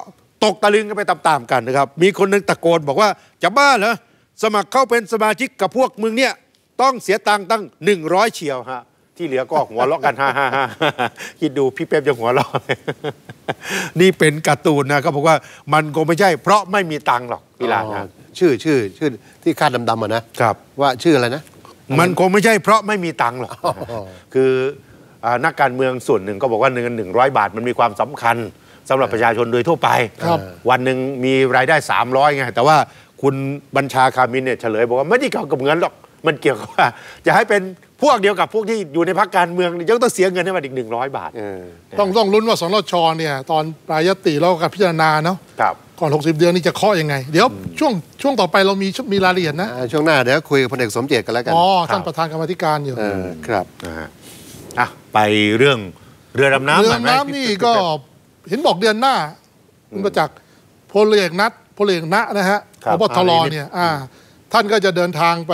ตกตะลึงกันไปตามๆกันนะครับมีคนหนึ่งตะโกนบอกว่าจะบ้าเหรอสมัครเข้าเป็นสมาชิกกับพวกมึงเนี่ยต้องเสียตังค์ตั้ง100เชียวฮะที่เหลือก็หัวเราะกันฮ่าๆคิดดูพี่เป๊ปยังหัวเราะนี่เป็นการ์ตูนนะเขาบอกว่ามันคงไม่ใช่เพราะไม่มีตังค์หรอกพี่ลานนะชื่อที่คาดดำๆนะครับว่าชื่ออะไรนะมันคงไม่ใช่เพราะไม่มีตังค์หรอกคือนักการเมืองส่วนหนึ่งก็บอกว่าเงิน100 บาทมันมีความสำคัญสำหรับประชาชนโดยทั่วไปวันหนึ่งมีรายได้300ไงแต่ว่าคุณบัญชาคามินเนี่ยเฉลยบอกว่าไม่ได้เกี่ยวกับเงินหรอกมันเกี่ยวกับว่าจะให้เป็นพวกเดียวกับพวกที่อยู่ในพรรคการเมืองยังต้องเสียเงินให้มันอีก100 บาทต้องลุ้นว่าสนช.เนี่ยตอนปลายยติเรากับพิจารณาเนาะก่อน60 เดือนนี่จะเคาะยังไงเดี๋ยวช่วงต่อไปเรามีรายละเอียดนะช่วงหน้าเดี๋ยวคุยกับพลเอกสมเจตกันแล้วกันอ๋อท่านประธานกรรมธิการอยู่ครับอ่ะไปเรื่องเรือดำน้ำนี่ก็เห็นบอกเดือนหน้าคุณประจักษ์พลเอกณัฐนะฮะพบทรเนี่ยท่านก็จะเดินทางไ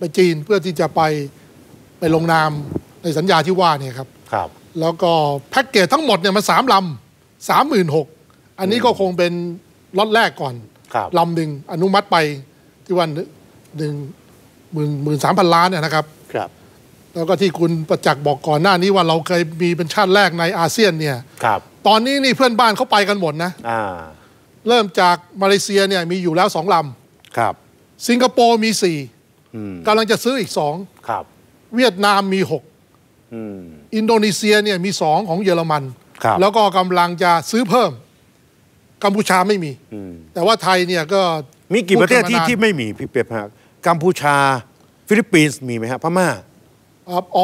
ปจีนเพื่อที่จะไปลงนามในสัญญาที่ว่าเนี่ยครับแล้วก็แพ็กเกจทั้งหมดเนี่ยมัน3 ลำ 36,000 อันนี้ก็คงเป็นล็อตแรกก่อนลำหนึ่งอนุมัติไปที่วัน13,000 ล้านเนี่ยนะครับแล้วก็ที่คุณประจักษ์บอกก่อนหน้านี้ว่าเราเคยมีเป็นชาติแรกในอาเซียนเนี่ยตอนนี้นี่เพื่อนบ้านเขาไปกันหมดนะเริ่มจากมาเลเซียเนี่ยมีอยู่แล้ว2 ลำสิงคโปร์มี4กำลังจะซื้ออีก2เวียดนามมี6อินโดนีเซียเนี่ยมี2ของเยอรมันแล้วก็กำลังจะซื้อเพิ่มกัมพูชาไม่มีแต่ว่าไทยเนี่ยก็มีกี่ประเทศที่ไม่มีพี่เปียกฮะกัมพูชาฟิลิปปินส์มีไหมฮะพม่า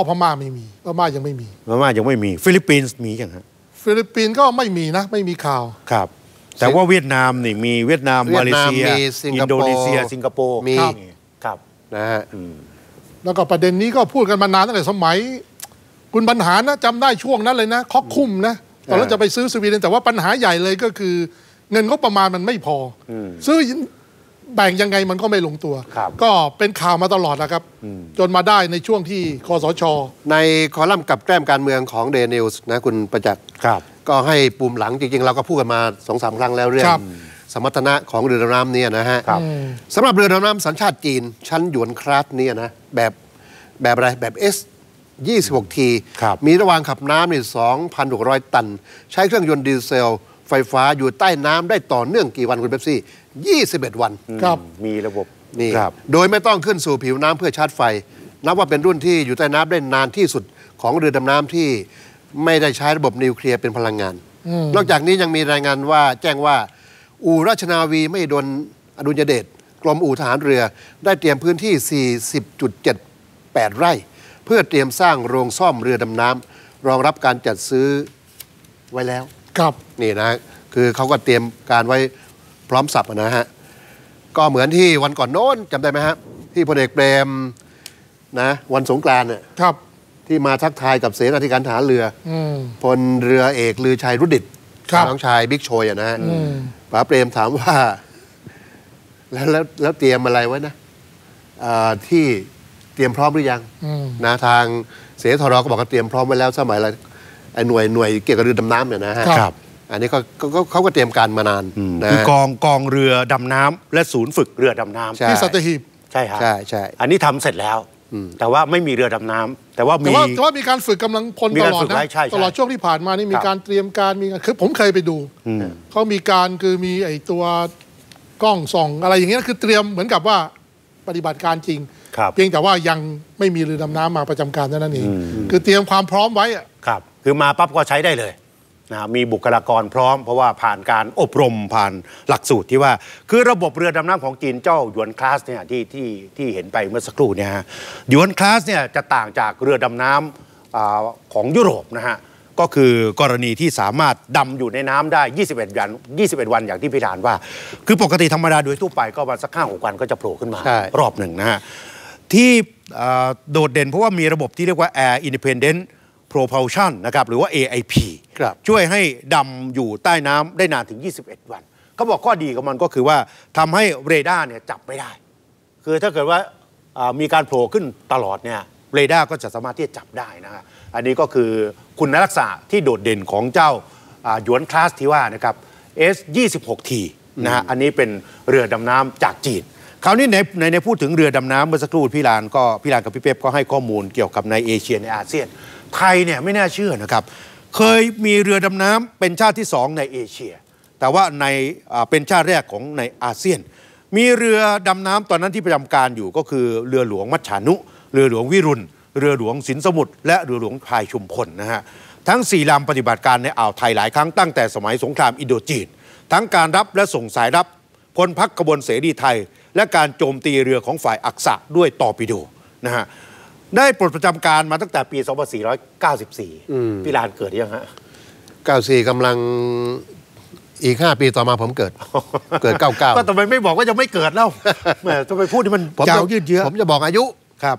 พม่าไม่มีพม่ายังไม่มีฟิลิปปินส์มีอย่างฮะฟิลิปปินส์ก็ไม่มีนะไม่มีข่าวครับแต่ว่าเวียดนามนี่มีเวียดนามมาเลเซียอินโดนีเซียสิงคโปร์มีครับนะฮะแล้วก็ประเด็นนี้ก็พูดกันมานานตั้งแต่สมัยคุณปัญหานะจำได้ช่วงนั้นเลยนะครอบคุ้มนะตอนนั้นจะไปซื้อสวีเดนแต่ว่าปัญหาใหญ่เลยก็คือเงินก็ประมาณมันไม่พอซื้อแบ่งยังไงมันก็ไม่ลงตัวก็เป็นข่าวมาตลอดนะครับจนมาได้ในช่วงที่คสช.ในคอลัมน์กับแกล้มการเมืองของเดนิวส์นะคุณประจักษ์ก็ให้ปุ่มหลังจริงๆเราก็พูดกันมา 2-3 ครั้งแล้วเรื่องสมรรถนะของเรือดำน้ำเนี่ยนะฮะสำหรับเรือดำน้ำสัญชาติจีนชั้นหยวนคราสเนี่ยนะแบบอะไรแบบ S-26T มีระวางขับน้ำเนี่ย 2,600 ตันใช้เครื่องยนต์ดีเซลไฟฟ้าอยู่ใต้น้ำได้ต่อเนื่องกี่วันคุณเป๊ปซี่21 วันครับมีระบบนี่โดยไม่ต้องขึ้นสู่ผิวน้ำเพื่อชาร์จไฟนับว่าเป็นรุ่นที่อยู่ใต้น้ำได้นานที่สุดของเรือดำน้ำที่ไม่ได้ใช้ระบบนิวเคลียร์เป็นพลังงานนอกจากนี้ยังมีรายงานว่าแจ้งว่าอู่ราชนาวีไม่โดนอดุลยเดชกรมอู่ทหารเรือได้เตรียมพื้นที่ 40.78 ไร่เพื่อเตรียมสร้างโรงซ่อมเรือดำน้ำรองรับการจัดซื้อไว้แล้วครับนี่นะคือเขาก็เตรียมการไว้พร้อมสับนะฮะก็เหมือนที่วันก่อนโน้นจำได้ไหมฮะที่พลเอกเปรมนะวันสงกรานต์เนี่ยครับที่มาทักทายกับเสนาธิการทหารเรือพลเรือเอกลือชัยรุดิตน้องชายบิ๊กโชยนะฮะป๋าเปรมถามว่าแล้วเตรียมอะไรไว้นะที่เตรียมพร้อมหรือยังนะทางเสทรก็บอกว่าเตรียมพร้อมไว้แล้วสมัยอะไรไอ้หน่วยเกี่ยวกับเรือดำน้ำเนี่ยนะฮะอันนี้เขาก็เตรียมการมานานคือกองเรือดำน้ำและศูนย์ฝึกเรือดำน้ำที่สัตหีบใช่ครับใช่อันนี้ทำเสร็จแล้วแต่ว่าไม่มีเรือดำน้ำแต่ว่ามีการฝึกกำลังพลตลอดนะตลอดช่วงที่ผ่านมานี่มีการเตรียมการมีคือผมเคยไปดูเขามีการคือมีไอ้ตัวกล้องส่องอะไรอย่างเงี้ยคือเตรียมเหมือนกับว่าปฏิบัติการจริงเพียงแต่ว่ายังไม่มีเรือดำน้ำมาประจำการเท่านั้นเองคือเตรียมความพร้อมไว้ครับคือมาปั๊บก็ใช้ได้เลยนะมีบุคลากรพร้อมเพราะว่าผ่านการอบรมผ่านหลักสูตรที่ว่าคือระบบเรือดำน้ำของจีนเจ้าหยวนคลาสเนี่ยที่เห็นไปเมื่อสักครู่เนี่ยฮะหยวนคลาสเนี่ยจะต่างจากเรือดำน้ำของยุโรปนะฮะก็คือกรณีที่สามารถดำอยู่ในน้ำได้21 วันอย่างที่พิธานว่าคือปกติธรรมดาโดยทั่วไปก็วันสัก 5-6 วันก็จะโผล่ขึ้นมารอบหนึ่งนะฮะที่โดดเด่นเพราะว่ามีระบบที่เรียกว่า Air Independent Propulsion นะครับหรือว่า AIP ช่วยให้ดำอยู่ใต้น้ำได้นานถึง21 วันเขาบอกข้อดีของมันก็คือว่าทำให้เรดาร์เนี่ยจับไม่ได้คือถ้าเกิดว่ามีการโผล่ขึ้นตลอดเนี่ยเรดาร์ก็จะสามารถที่จะจับได้นะครับอันนี้ก็คือคุณลักษณะที่โดดเด่นของเจ้าหยวนคลาสที่ว่านะครับ S-26T นะฮะอันนี้เป็นเรือดำน้ำจากจีนคราวนี้ในพูดถึงเรือดำน้ำเมื่อสักครู่พี่ลานกับพี่เป๊ปก็ให้ข้อมูลเกี่ยวกับในเอเชียในอาเซียนไทยเนี่ยไม่น่าเชื่อนะครับเคยมีเรือดำน้ำเป็นชาติที่2ในเอเชียแต่ว่าในเป็นชาติแรกของในอาเซียนมีเรือดำน้ำตอนนั้นที่ประจำการอยู่ก็คือเรือหลวงมัชชานุเรือหลวงวิรุณเรือหลวงสินสมุทรและเรือหลวงพายชุมพลนะฮะทั้ง4 ลำปฏิบัติการในอ่าวไทยหลายครั้งตั้งแต่สมัยสงครามอินโดจีนทั้งการรับและส่งสายรับพลพรรคกบฏเสรีไทยและการโจมตีเรือของฝ่ายอักษะด้วยตอร์ปิโดนะฮะได้ปลดประจำการมาตั้งแต่ปี 2494 พี่ลานเกิดยังฮะ 94 กำลังอีก5 ปีต่อมาผมเกิด 99 ก็ทำไมไม่บอกว่ายังไม่เกิดแล้วแหมทำไมพูดที่มันยาวยืดเยื้อผมจะบอกอายุครับ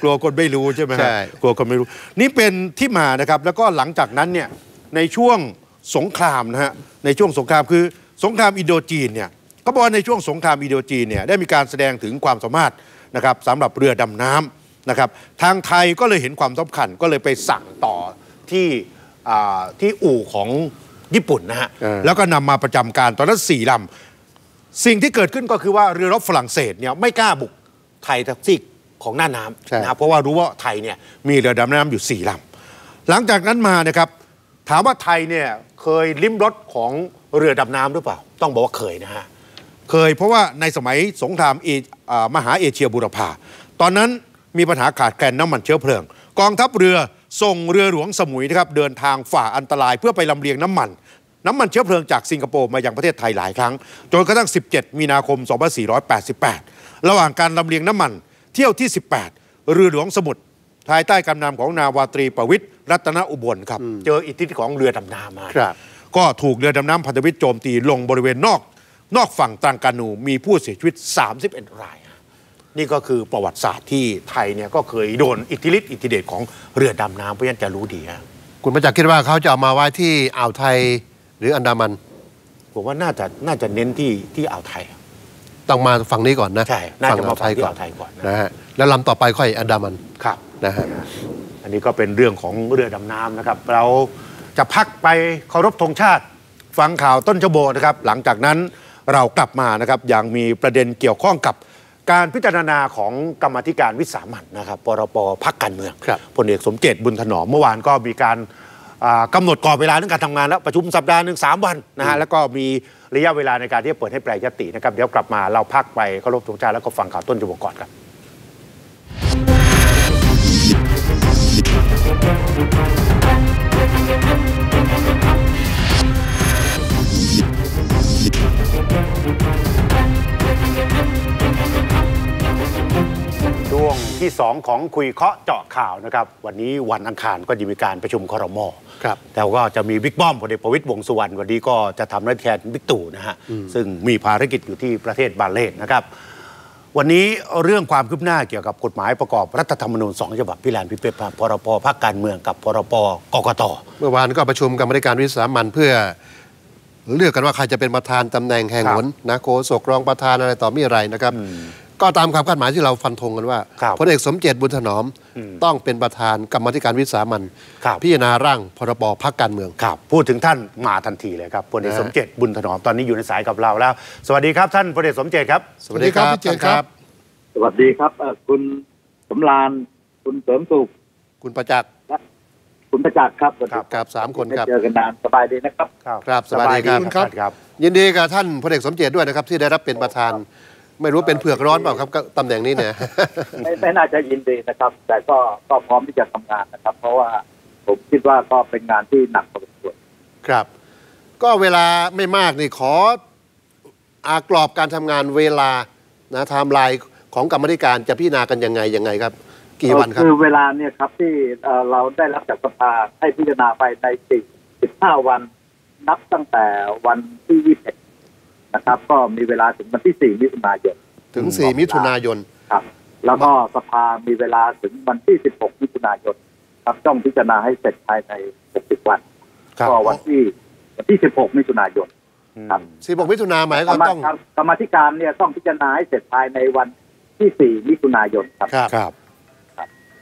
กลัวคนไม่รู้ใช่ไหมครับกลัวคนไม่รู้นี่เป็นที่มานะครับแล้วก็หลังจากนั้นเนี่ยในช่วงสงครามนะฮะในช่วงสงครามคือสงครามอินโดจีนเนี่ยเขาบอกในช่วงสงครามอินโดจีนเนี่ยได้มีการแสดงถึงความสามารถนะครับสำหรับเรือดำน้ำนะครับทางไทยก็เลยเห็นความสำคัญก็เลยไปสั่งต่อที่ ที่อู่ของญี่ปุ่นนะฮะแล้วก็นำมาประจำการตอนนั้น4ลำสิ่งที่เกิดขึ้นก็คือว่าเรือรบฝรั่งเศสเนี่ยไม่กล้าบุกไทยทักซิกของหน้าน้ำนะครับเพราะว่ารู้ว่าไทยเนี่ยมีเรือดำน้ำอยู่4ลำหลังจากนั้นมานะครับถามว่าไทยเนี่ยเคยลิ้มรสของเรือดำน้ำหรือเปล่าต้องบอกว่าเคยนะฮะเคยเพราะว่าในสมัยสงครามมหาเอเชียบูรพาตอนนั้นมีปัญหาขาดแคลนน้ำมันเชื้อเพลิงกองทัพเรือส่งเรือหลวงสมุยนะครับเดินทางฝ่าอันตรายเพื่อไปลำเลียงน้ำมันเชื้อเพลิงจากสิงคโปร์มายังประเทศไทยหลายครั้งจนกระทั่ง17มีนาคม2488ระหว่างการลำเลียงน้ำมันเที่ยวที่18เรือหลวงสมุทรภายใต้การนำของนาวาตรีประวิตรรัตนอุบลครับเจออิทธิฤทธิ์ของเรือดำน้ำมาก็ถูกเรือดำน้ำพันธมิตรโจมตีลงบริเวณนอกฝั่งตรังกานูมีผู้เสียชีวิต31รายนี่ก็คือประวัติศาสตร์ที่ไทยเนี่ยก็เคยโดนอิทธิฤทธิ์อิทธิเดชของเรือดำน้ำเพราะฉะนั้นจะรู้ดีฮะคุณประจักษ์คิดว่าเขาจะเอามาไว้ที่อ่าวไทยหรืออันดามันผมว่าน่าจะเน้นที่อ่าวไทยต้องมาฝั่งนี้ก่อนนะใช่ฝั่งอ่าวไทยก่อนนะฮะแล้วลำต่อไปค่อยอันดามันครับนะฮะอันนี้ก็เป็นเรื่องของเรือดำน้ำนะครับเราจะพักไปเคารพธงชาติฟังข่าวต้นฉบับนะครับหลังจากนั้นเรากลับมานะครับยังมีประเด็นเกี่ยวข้องกับการพิจารณาของกรรมธิการวิสามัญนะครับปรป.พรรคการเมืองพลเอกสมเจตบุญถนอมเมื่อวานก็มีการกำหนดกรอบเวลาเรื่องการทำงานแล้วประชุมสัปดาห์หนึ่ง3 วันนะฮะแล้วก็มีระยะเวลาในการที่จะเปิดให้แปรยตินะครับเดี๋ยวกลับมาเราพักไปเคารพธงชาติแล้วก็ฟังข่าวต้นฉบับก่อนครับช่วงที่2ของคุยเคาะเจาะข่าวนะครับวันนี้วันอังคารก็จะมีการประชุมครม.ครับแต่ก็จะมีบิ๊กป้อมพลเอกประวิตรวงษ์สุวรรณวันนี้ก็จะทำหน้าที่แทนบิ๊กตู่นะฮะซึ่งมีภารกิจอยู่ที่ประเทศบาเลนนะครับวันนี้เรื่องความคืบหน้าเกี่ยวกับกฎหมายประกอบรัฐธรรมนูญ2ฉบับพิลานพิเปพพรป.พรรคการเมืองกับพรป.กกต.เมื่อวานก็ประชุมกรรมการวิสามัญเพื่อเลือกกันว่าใครจะเป็นประธานตำแหน่งแห่งหนนะโฆษกรองประธานอะไรต่อมีอะไรนะครับก็ตามความคาดหมายที่เราฟันธงกันว่าพลเอกสมเจตบุญถนอมต้องเป็นประธานกรรมธิการวิสามัญพิจารณาร่างพรบพรรคการเมืองพูดถึงท่านมาทันทีเลยครับพลเอกสมเจตบุญถนอมตอนนี้อยู่ในสายกับเราแล้วสวัสดีครับท่านพลเอกสมเจตครับสวัสดีครับพี่เจตครับสวัสดีครับคุณสำราญคุณเสริมสุขคุณประจักษ์คุณประจักษ์ครับครับ3 คนครับเจอกันนานสบายดีนะครับครับสบายดีครับยินดีกับท่านพลเอกสมเจตด้วยนะครับที่ได้รับเป็นประธานไม่รู้เป็นเผือกร้อนเปล่าครับตำแหน่งนี้เนี่ยไม่น่าจะยินดีนะครับแต่ก็พร้อมที่จะทำงานนะครับเพราะว่าผมคิดว่าก็เป็นงานที่หนักพอสมควรครับก็เวลาไม่มากนี่ขอกรอบการทำงานเวลานะไทม์ไลน์ของกรรมธิการจะพิจารณากันยังไงครับกี่วันครับคือเวลาเนี่ยครับที่เราได้รับจากสภาให้พิจารณาไปใน15 วันนับตั้งแต่วันที่21นะครับก็มีเวลาถึงวันที่4 มิถุนายนถึง4 มิถุนายนครับแล้วก็สภามีเวลาถึงวันที่16 มิถุนายนครับต้องพิจารณาให้เสร็จภายใน60 วันก็วันที่16 มิถุนายนครับ16 มิถุนาหมายก็ต้องกรรมธิการเนี่ยต้องพิจารณาให้เสร็จภายในวันที่4 มิถุนายนครับ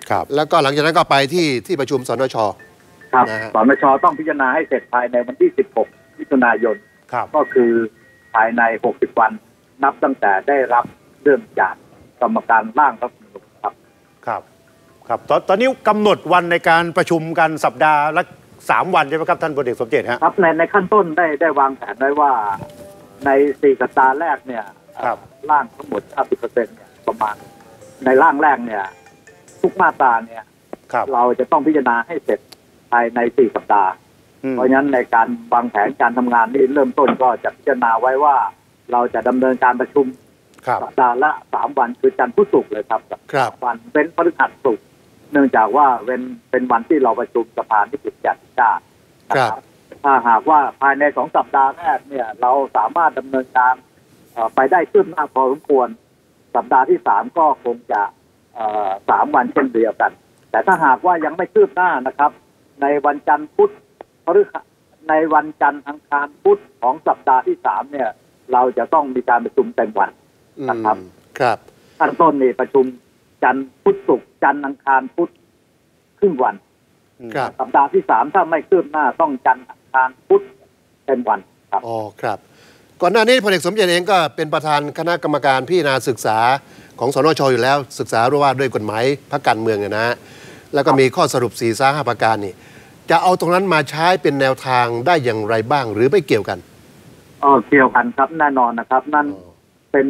ครับแล้วก็หลังจากนั้นก็ไปที่ประชุมสนช.ครับสนช.ต้องพิจารณาให้เสร็จภายในวันที่16 มิถุนายนก็คือภายใน60 วันนับตั้งแต่ได้รับเรื่องจากกรรมการร่างรัฐธรรมนูญครับครับตอนนี้กำหนดวันในการประชุมกันสัปดาห์ละ3 วันใช่ไหมครับท่านพลเอกสมเจตครับในขั้นต้นได้วางแผนไว้ว่าใน4 สัปดาห์แรกเนี่ยร่างทั้งหมด 50% เนี่ยประมาณในร่างแรกเนี่ยทุกมาตราเนี่ยเราจะต้องพิจารณาให้เสร็จภายใน4 สัปดาห์เพราะฉะนั้นในการวางแผนการทำงานนี่เริ่มต้นก็จะพิจารณาไว้ว่าเราจะดำเนินการประชุมสัปดาห์ละ3 วันคือจันทร์พุธศุกร์เลยครับวันเป็นพฤหัสศุกร์เนื่องจากว่าเป็นวันที่เราประชุมสภานิติบัญญัตินะครับถ้าหากว่าภายใน2 สัปดาห์แรกเนี่ยเราสามารถดำเนินการไปได้ขึ้นมากพอสมควรสัปดาห์ที่3ก็คงจะ3 วันเช่นเดียวกันแต่ถ้าหากว่ายังไม่คืบหน้านะครับในวันจันทร์พุธในวันจันทร์อังคารพุธของสัปดาห์ที่3เนี่ยเราจะต้องมีการประชุมเต็มวันนะครับขั้นต้นนี่ประชุมจันทร์พุธศุกร์จันทร์อังคารพุธครึ่งวัน สัปดาห์ที่3ถ้าไม่คืบหน้าต้องจันทร์อังคารพุธเป็นวันครับอ๋อครับก่อนหน้านี้พลเอกสมเกียรติเองก็เป็นประธานคณะกรรมการพิจารณาศึกษาของสนช.อยู่แล้วศึกษาว่าด้วยกฎหมายพรรคการเมืองนะฮะแล้วก็มีข้อสรุป4-5 ประการนี่จะเอาตรงนั้นมาใช้เป็นแนวทางได้อย่างไรบ้างหรือไม่เกี่ยวกันอ๋อเกี่ยวกันครับแน่นอนนะครับนั่นเป็น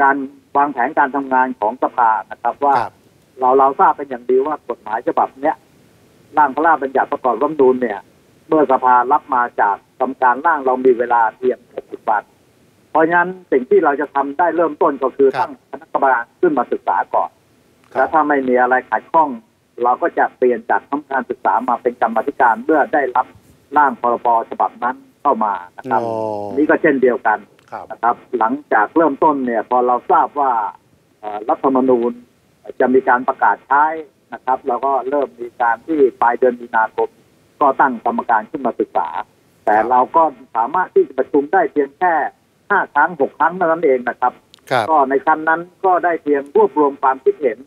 การวางแผนการทำงานของสภานะครับว่าเราทราบเป็นอย่างดีว่ากฎหมายฉบับเนี้ยร่างพระราชบัญญัติประกอบรัฐธรรมนูญเนี่ยเมื่อสภารับมาจากกรรมการร่างเรามีเวลาเพียง60 วันเพราะฉะนั้นสิ่งที่เราจะทำได้เริ่มต้นก็คือตั้งคณะกรรมการขึ้นมาศึกษาก่อนและถ้าไม่มีอะไรขัดข้องเราก็จะเปลี่ยนจากคณะกรรมการศึกษามาเป็นกรรมการเมื่อได้รับร่างพรบฉบับนั้นเข้ามานะครับนี่ก็เช่นเดียวกันนะครับหลังจากเริ่มต้นเนี่ยพอเราทราบว่ารัฐธรรมนูญจะมีการประกาศใช้นะครับเราก็เริ่มมีการที่ปลายเดือนมีนาคมก็ตั้งกรรมการขึ้นมาศึกษาแต่เราก็สามารถที่จะประชุมได้เพียงแค่5 ครั้ง 6 ครั้งเท่านั้นเองนะครับก็ในครั้งนั้นก็ได้เพียงรวบรวมความคิดเห็น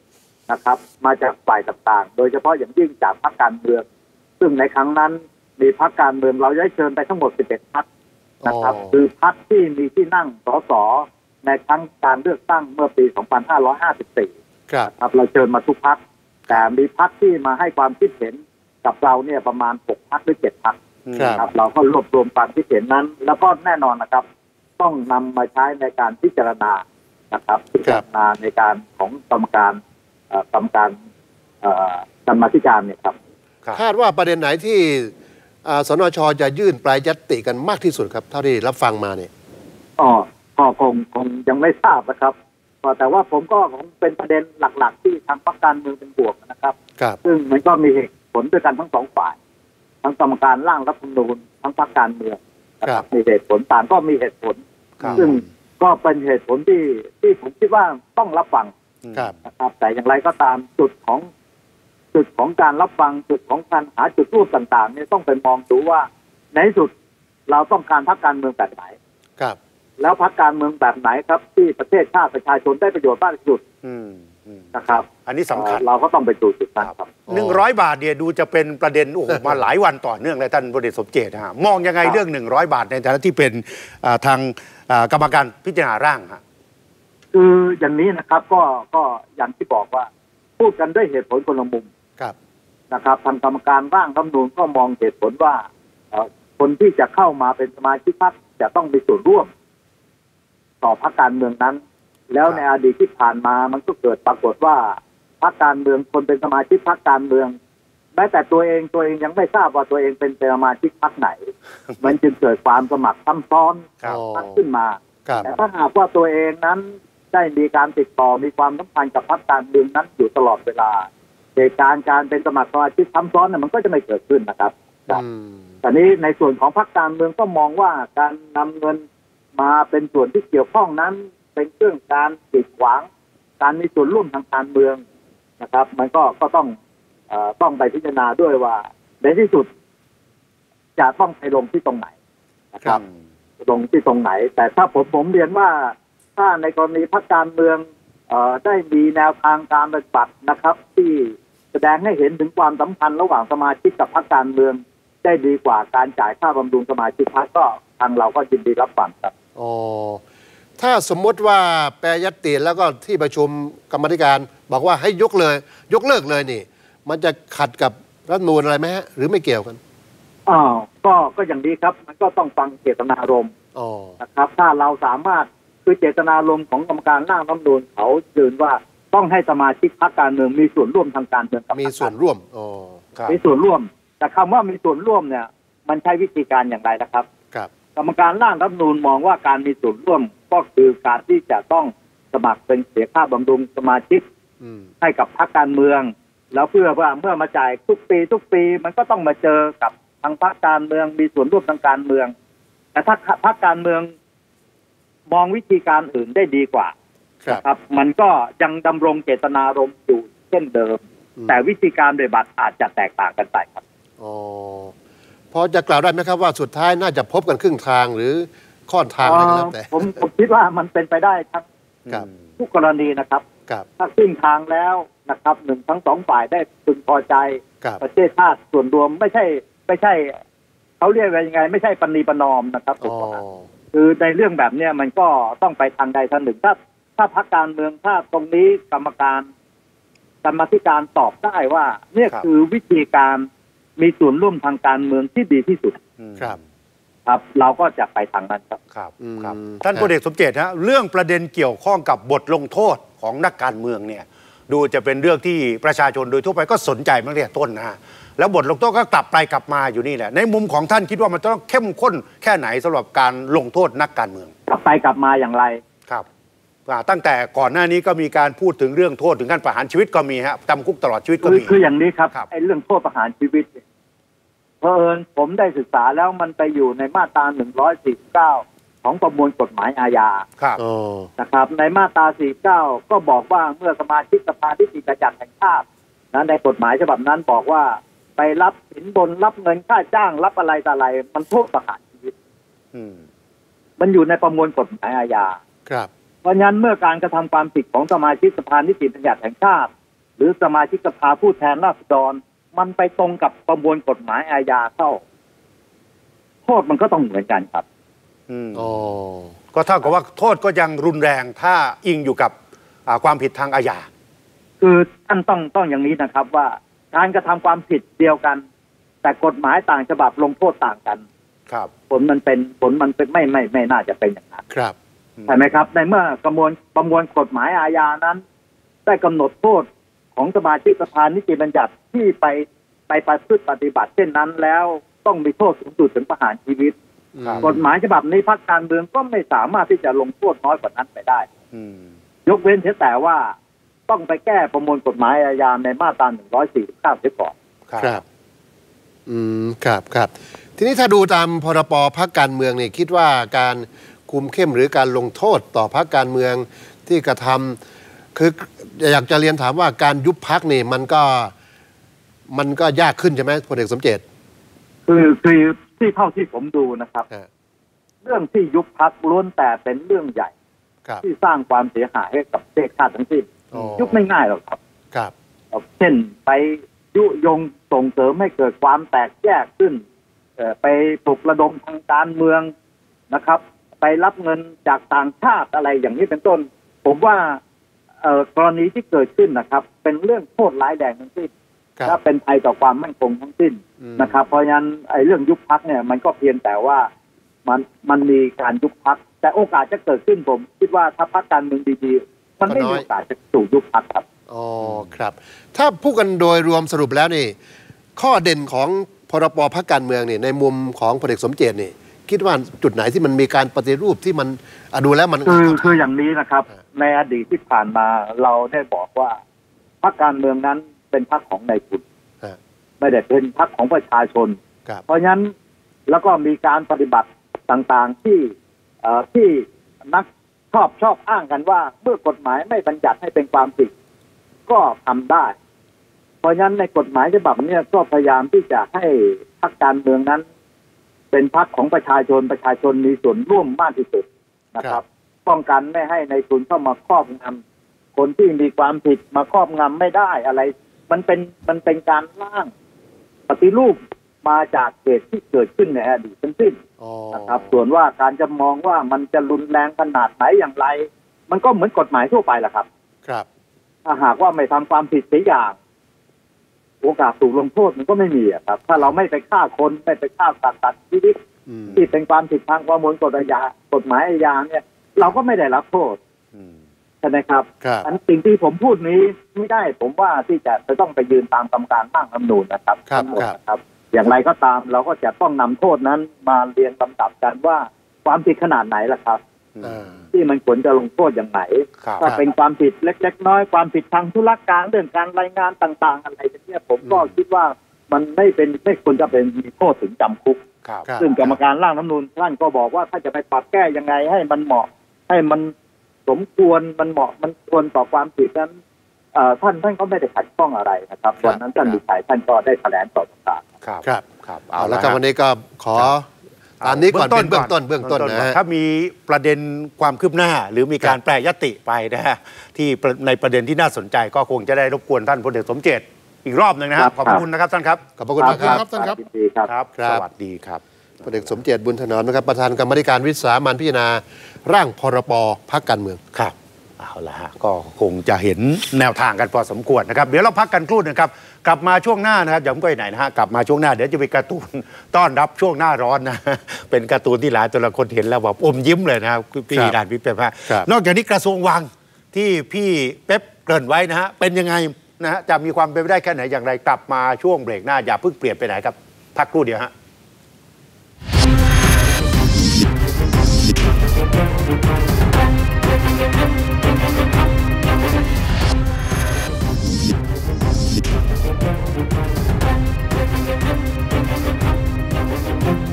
นะครับมาจากฝ่ายต่างๆโดยเฉพาะอย่างยิ่งจากพรรคการเมืองซึ่งในครั้งนั้นมีพรรคการเมืองเราได้เชิญไปทั้งหมด11 พรรคนะครับคือพรรคที่มีที่นั่งสสในครั้งการเลือกตั้งเมื่อปี 2554 ครับเราเชิญมาทุกพรรคแต่มีพรรคที่มาให้ความคิดเห็นกับเราเนี่ยประมาณ 6 พรรคหรือ 7 พรรคครับเราก็รวบรวมความคิดเห็นนั้นแล้วก็แน่นอนนะครับต้องนำมาใช้ในการพิจารณานะครับพิจารณาในการของกรรมการเนี่ยครับคาดว่าประเด็นไหนที่สนช.จะยื่นปลายยัตติกันมากที่สุดครับเท่าที่รับฟังมาเนี่ยอ๋อคงยังไม่ทราบนะครับแต่ว่าผมก็คงเป็นประเด็นหลักๆที่ทางพรรคการเมืองเป็นบวกนะครับซึ่งมันก็มีเหตุผลด้วยกันทั้ง2ฝ่ายทั้งกรรมการร่างรัฐธรรมนูญทั้งพรรคการเมืองมีเหตุผลต่างก็มีเหตุผลซึ่งก็เป็นเหตุผลที่ผมคิดว่าต้องรับฟังนะครับแต่อย่างไรก็ตามจุดของการรับฟังจุดของการหาจุดร่วมต่างๆเนี่ยต้องไปมองดูว่าในสุดเราต้องการพรรคการเมืองแบบไหนแล้วพรรคการเมืองแบบไหนครับที่ประเทศชาติประชาชนได้ประโยชน์มากที่สุดนะครับอันนี้สำคัญเราก็ต้องไปดูจุดนั้นครับ100 บาทเนี่ยดูจะเป็นประเด็นโอ้โหมาหลายวันต่อเนื่องเลยท่านพลเอกสมเกียรติฮะมองยังไงเรื่อง100 บาทในฐานะที่เป็นทางกรรมการพิจารณาร่างฮะคืออย่างนี้นะครับก็อย่างที่บอกว่าพูดกันด้วยเหตุผลคนละมุมนะครับทางกรรมการร่างรัฐธรรมนูญก็มองเหตุผลว่าคนที่จะเข้ามาเป็นสมาชิกพรรคจะต้องมีส่วนร่วมต่อพรรคการเมืองนั้นแล้วในอดีตที่ผ่านมามันก็เกิดปรากฏว่าพรรคการเมืองคนเป็นสมาชิกพรรคการเมืองแม้แต่ตัวเองยังไม่ทราบว่าตัวเองเป็นสมาชิกพรรคไหนมันจึงเกิดความสมัครซ้ำซ้อนมากขึ้นมาแต่ถ้าหากว่าตัวเองนั้นได้มีการติดต่อมีความสัมพันธ์กับพรรคการเมืองนั้นอยู่ตลอดเวลาเหตุการณ์การเป็นสมัครสมาชิกซ้ำซ้อนเนี่ยมันก็จะไม่เกิดขึ้นนะครับแต่นี้ในส่วนของพรรคการเมืองก็มองว่าการนำเงินมาเป็นส่วนที่เกี่ยวข้องนั้นเป็นเรื่องการกีดขวางการมีส่วนร่วมทางการเมืองนะครับมันก็ต้องไปพิจารณาด้วยว่าในที่สุดจะต้องไปลงที่ตรงไหนนะครับลงที่ตรงไหนแต่ถ้าผมเรียนว่าถ้าในกรณีพรรคการเมืองได้มีแนวทางการปฏิบัตินะครับที่แสดงให้เห็นถึงความสัมพันธ์ระหว่างสมาชิกกับพรรคการเมืองได้ดีกว่าการจ่ายค่าบำรุงสมาชิกพรรคก็ทางเราก็ยินดีรับฟังครับอ๋อถ้าสมมติว่าแปรยัตติแล้วก็ที่ประชุมกรรมการบอกว่าให้ยกเลิกเลยนี่มันจะขัดกับรัฐธรรมนูญอะไรไหมฮะหรือไม่เกี่ยวกันอ้าวก็อย่างนี้ครับมันก็ต้องฟังเจตนารมณ์นะครับถ้าเราสามารถคือเจตนารมณ์ของกรรมการร่างรัฐธรรมนูญเขายืนว่าต้องให้สมาชิกพรรคการเมืองมีส่วนร่วมทางการเมืองมีส่วนร่วมอ๋อครับมีส่วนร่วมแต่คำว่ามีส่วนร่วมเนี่ยมันใช้วิธีการอย่างไรนะครับกรรมการร่างรัฐธรรมนูญมองว่าการมีส่วนร่วมก็คือการที่จะต้องสมัครเป็นเสียค่าบำรุงสมาชิกให้กับพรรคการเมืองแล้วเพื่อว่าเมื่อมาจ่ายทุกปีมันก็ต้องมาเจอกับทางพรรคการเมืองมีส่วนร่วมทางการเมืองแต่ถ้าพรรคการเมืองมองวิธีการอื่นได้ดีกว่าครับมันก็ยังดำรงเจตนารมณ์อยู่เช่นเดิมแต่วิธีการปฏิบัติอาจจะแตกต่างกันไปครับอ๋อพอจะกล่าวได้ไหมครับว่าสุดท้ายน่าจะพบกันครึ่งทางหรือข้อนทางอะไรก็แล้วแต่ผมคิดว่ามันเป็นไปได้ทั้งทุกกรณีนะครับถ้าครึ่งทางแล้ว นะครับหนึ่งทั้งสองฝ่ายได้พึงพอใจประเทศชาติส่วนรวมไม่ใช่เขาเรียกอะไรยังไงไม่ใช่ปณีประนอมนะครับคือในเรื่องแบบเนี้ยมันก็ต้องไปทางใดทางหนึ่งถ้าพรรคการเมืองถ้าตรงนี้กรรมธิการตอบได้ว่าเนี่ยคือวิธีการมีส่วนร่วมทางการเมืองที่ดีที่สุดครับเราก็จะไปทางนั้นครับท่านพลเอกสมเจตนะเรื่องประเด็นเกี่ยวข้องกับบทลงโทษของนักการเมืองเนี่ยดูจะเป็นเรื่องที่ประชาชนโดยทั่วไปก็สนใจมากเลยต้นนะฮะแล้วบทลงโทษก็กลับไปกลับมาอยู่นี่แหละในมุมของท่านคิดว่ามันต้องเข้มข้นแค่ไหนสำหรับการลงโทษนักการเมืองกลับไปกลับมาอย่างไรครับตั้งแต่ก่อนหน้านี้ก็มีการพูดถึงเรื่องโทษถึงขั้นประหารชีวิตก็มีฮะจำคุกตลอดชีวิตก็มีคืออย่างนี้ครับไอ้เรื่องโทษประหารชีวิตเพราะเอิญผมได้ศึกษาแล้วมันไปอยู่ในมาตรา149ของประมวลกฎหมายอาญานะครับในมาตรา49ก็บอกว่าเมื่อสมาชิกสภานิติบัญญัติแห่งชาติในกฎหมายฉบับนั้นบอกว่าไปรับสินบนรับเงินค่าจ้างรับอะไรต่ออะไรมันโทษประหารชีวิตมันอยู่ในประมวลกฎหมายอาญาครับเพราะฉะนั้นเมื่อการกระทำความผิดของสมาชิกสภานิติบัญญัติแห่งชาติหรือสมาชิกสภาผู้แทนราษฎรมันไปตรงกับประมวลกฎหมายอาญาเข้าโทษมันก็ต้องเหมือนกันครับก็เท่ากับว่าโทษก็ยังรุนแรงถ้าอิงอยู่กับความผิดทางอาญาคือท่านต้องอย่างนี้นะครับว่าการกระทำความผิดเดียวกันแต่กฎหมายต่างฉบับลงโทษต่างกันครับผลมันเป็นไม่น่าจะเป็นอย่างนั้นครับใช่ไหมครับในเมื่อประมวลกฎหมายอาญานั้นได้กำหนดโทษของสมาชิกสภานิติบัญญัติที่ไปประพฤติปฏิบัติเช่นนั้นแล้วต้องมีโทษสูงสุดถึงประหารชีวิตกฎหมายฉบับนี้พรรคการเมืองก็ไม่สามารถที่จะลงโทษน้อยกว่านั้นไปได้ยกเว้นแต่ว่าต้องไปแก้ประมวลกฎหมายอาญาในมาตรา149เสียก่อนครับครับทีนี้ถ้าดูตามพรบพรรคการเมืองเนี่ยคิดว่าการคุมเข้มหรือการลงโทษต่อพรรคการเมืองที่กระทำคืออยากจะเรียนถามว่าการยุบพรรคนี่มันก็ยากขึ้นใช่ไหมพลเอกสมเจตคือที่เท่าที่ผมดูนะครับเรื่องที่ยุบพรรคล้วนแต่เป็นเรื่องใหญ่ที่สร้างความเสียหายให้กับประเทศชาติทั้งสิ้นยุบไม่ง่ายหรอกครับเช่นไปยุยงส่งเสริมให้เกิดความแตกแยกขึ้นไปปลุกระดมทางการเมืองนะครับไปรับเงินจากต่างชาติอะไรอย่างนี้เป็นต้นผมว่ากรณีที่เกิดขึ้นนะครับเป็นเรื่องโทษร้ายแรงทั้งสิ้นและเป็นภัยต่อความมั่นคงทั้งสิ้นนะครับเพราะฉะนั้นไอ้เรื่องยุบพรรคเนี่ยมันก็เพียงแต่ว่ามันมีการยุบพรรคแต่โอกาสจะเกิดขึ้นผมคิดว่าถ้าพรรคการเมืองดีๆมันไม่มีโอกาสจะสู่ยุบพรรคครับอ๋อครับถ้าพูดกันโดยรวมสรุปแล้วนี่ข้อเด่นของพรบพรรคการเมืองนี่ในมุมของพลเอกสมเจตนี่คิดว่าจุดไหนที่มันมีการปฏิรูปที่มันดูแล้วมันคืออย่างนี้นะครับในอดีตที่ผ่านมาเราได้บอกว่าพรรคการเมืองนั้นเป็นพรรคของนายทุนไม่ได้เป็นพรรคของประชาชนเพราะฉะนั้นแล้วก็มีการปฏิบัติต่างๆที่นักชอบอ้างกันว่าเมื่อกฎหมายไม่บัญญัติให้เป็นความผิดก็ทำได้เพราะฉะนั้นในกฎหมายฉบับนี้ก็พยายามที่จะให้พรรคการเมืองนั้นเป็นพรรคของประชาชนมีส่วนร่วมมากที่สุดนะครับป้องกันไม่ให้ในทุนเข้ามาครอบงำคนที่มีความผิดมาครอบงำไม่ได้อะไรมันเป็นการล่างปฏิรูปมาจากเหตุที่เกิดขึ้นในอดีตทั้งสิ้นนะครับส่วนว่าการจะมองว่ามันจะรุนแรงขนาดไหนอย่างไรมันก็เหมือนกฎหมายทั่วไปแหละครับถ้าหากว่าไม่ทำความผิดสักอย่างโอกาสถูกลงโทษมันก็ไม่มีครับถ้าเราไม่ไปฆ่าคนไม่ไปฆ่าตัดชีวิตที่เป็นความผิดทางประมวลกฎหมายอาญาเนี่ยเราก็ไม่ได้รับโทษใช่ไหมครับอันสิ่งที่ผมพูดนี้ไม่ได้ผมว่าที่จะต้องไปยืนตามกรรมการร่างรัฐธรรมนูญนะครับทั้งหมดนะครับอย่างไรก็ตามเราก็จะต้องนำโทษนั้นมาเรียงลำดับกันว่าความผิดขนาดไหนล่ะครับที่มันควรจะลงโทษอย่างไหนถ้าเป็นความผิดเล็กๆน้อยความผิดทางธุรการเรื่องการรายงานต่างๆอะไรอย่างเงี้ยผมก็คิดว่ามันไม่ควรจะเป็นมีโทษถึงจำคุกซึ่งกรรมการร่างรัฐธรรมนูญท่านก็บอกว่าถ้าจะไปปรับแก้ยังไงให้มันเหมาะให้มันสมควรมันเหมาะมันควรต่อความผิดนั้นท่านก็ไม่ได้ขัดข้องอะไรนะครับวันนั้นท่านมีสายท่านก็ได้แถลงต่อต่างๆครับเอาละครับวันนี้ก็ขอ ตามนี้ก่อนเป็นเบื้องต้นนะถ้ามีประเด็นความคืบหน้าหรือมีการแปรยติไปนะฮะที่ในประเด็นที่น่าสนใจก็คงจะได้รบกวนท่านพลเอกสมเจตอีกรอบหนึ่งนะครับขอบคุณนะครับท่านครับขอบคุณครับท่านครับสวัสดีครับพลเอกสมเจตบุญถนอมนะครับประธานกรรมการวิสามัญพิจารณาร่างพรบพรรคการเมืองครับเอาละฮะก็คงจะเห็นแนวทางกันพอสมควรนะครับเดี๋ยวเราพักกันครู่นะครับกลับมาช่วงหน้านะครับอย่าเพิ่งไปไหนนะฮะกลับมาช่วงหน้าเดี๋ยวจะเป็นการ์ตูนต้อนรับช่วงหน้าร้อนนะเป็นการ์ตูนที่หลายตัวละครเห็นแล้วแบบอมยิ้มเลยนะครับพี่ด่านพี่เป๊ปฮะนอกจากนี้กระทรวงวังที่พี่เป๊ปเกริ่นไว้นะฮะเป็นยังไงนะฮะจะมีความเป็นไปได้แค่ไหนอย่างไรกลับมาช่วงเบรกหน้าอย่าเพิ่งเปลี่ยนไปไหนครับพักครู่เดียวฮะ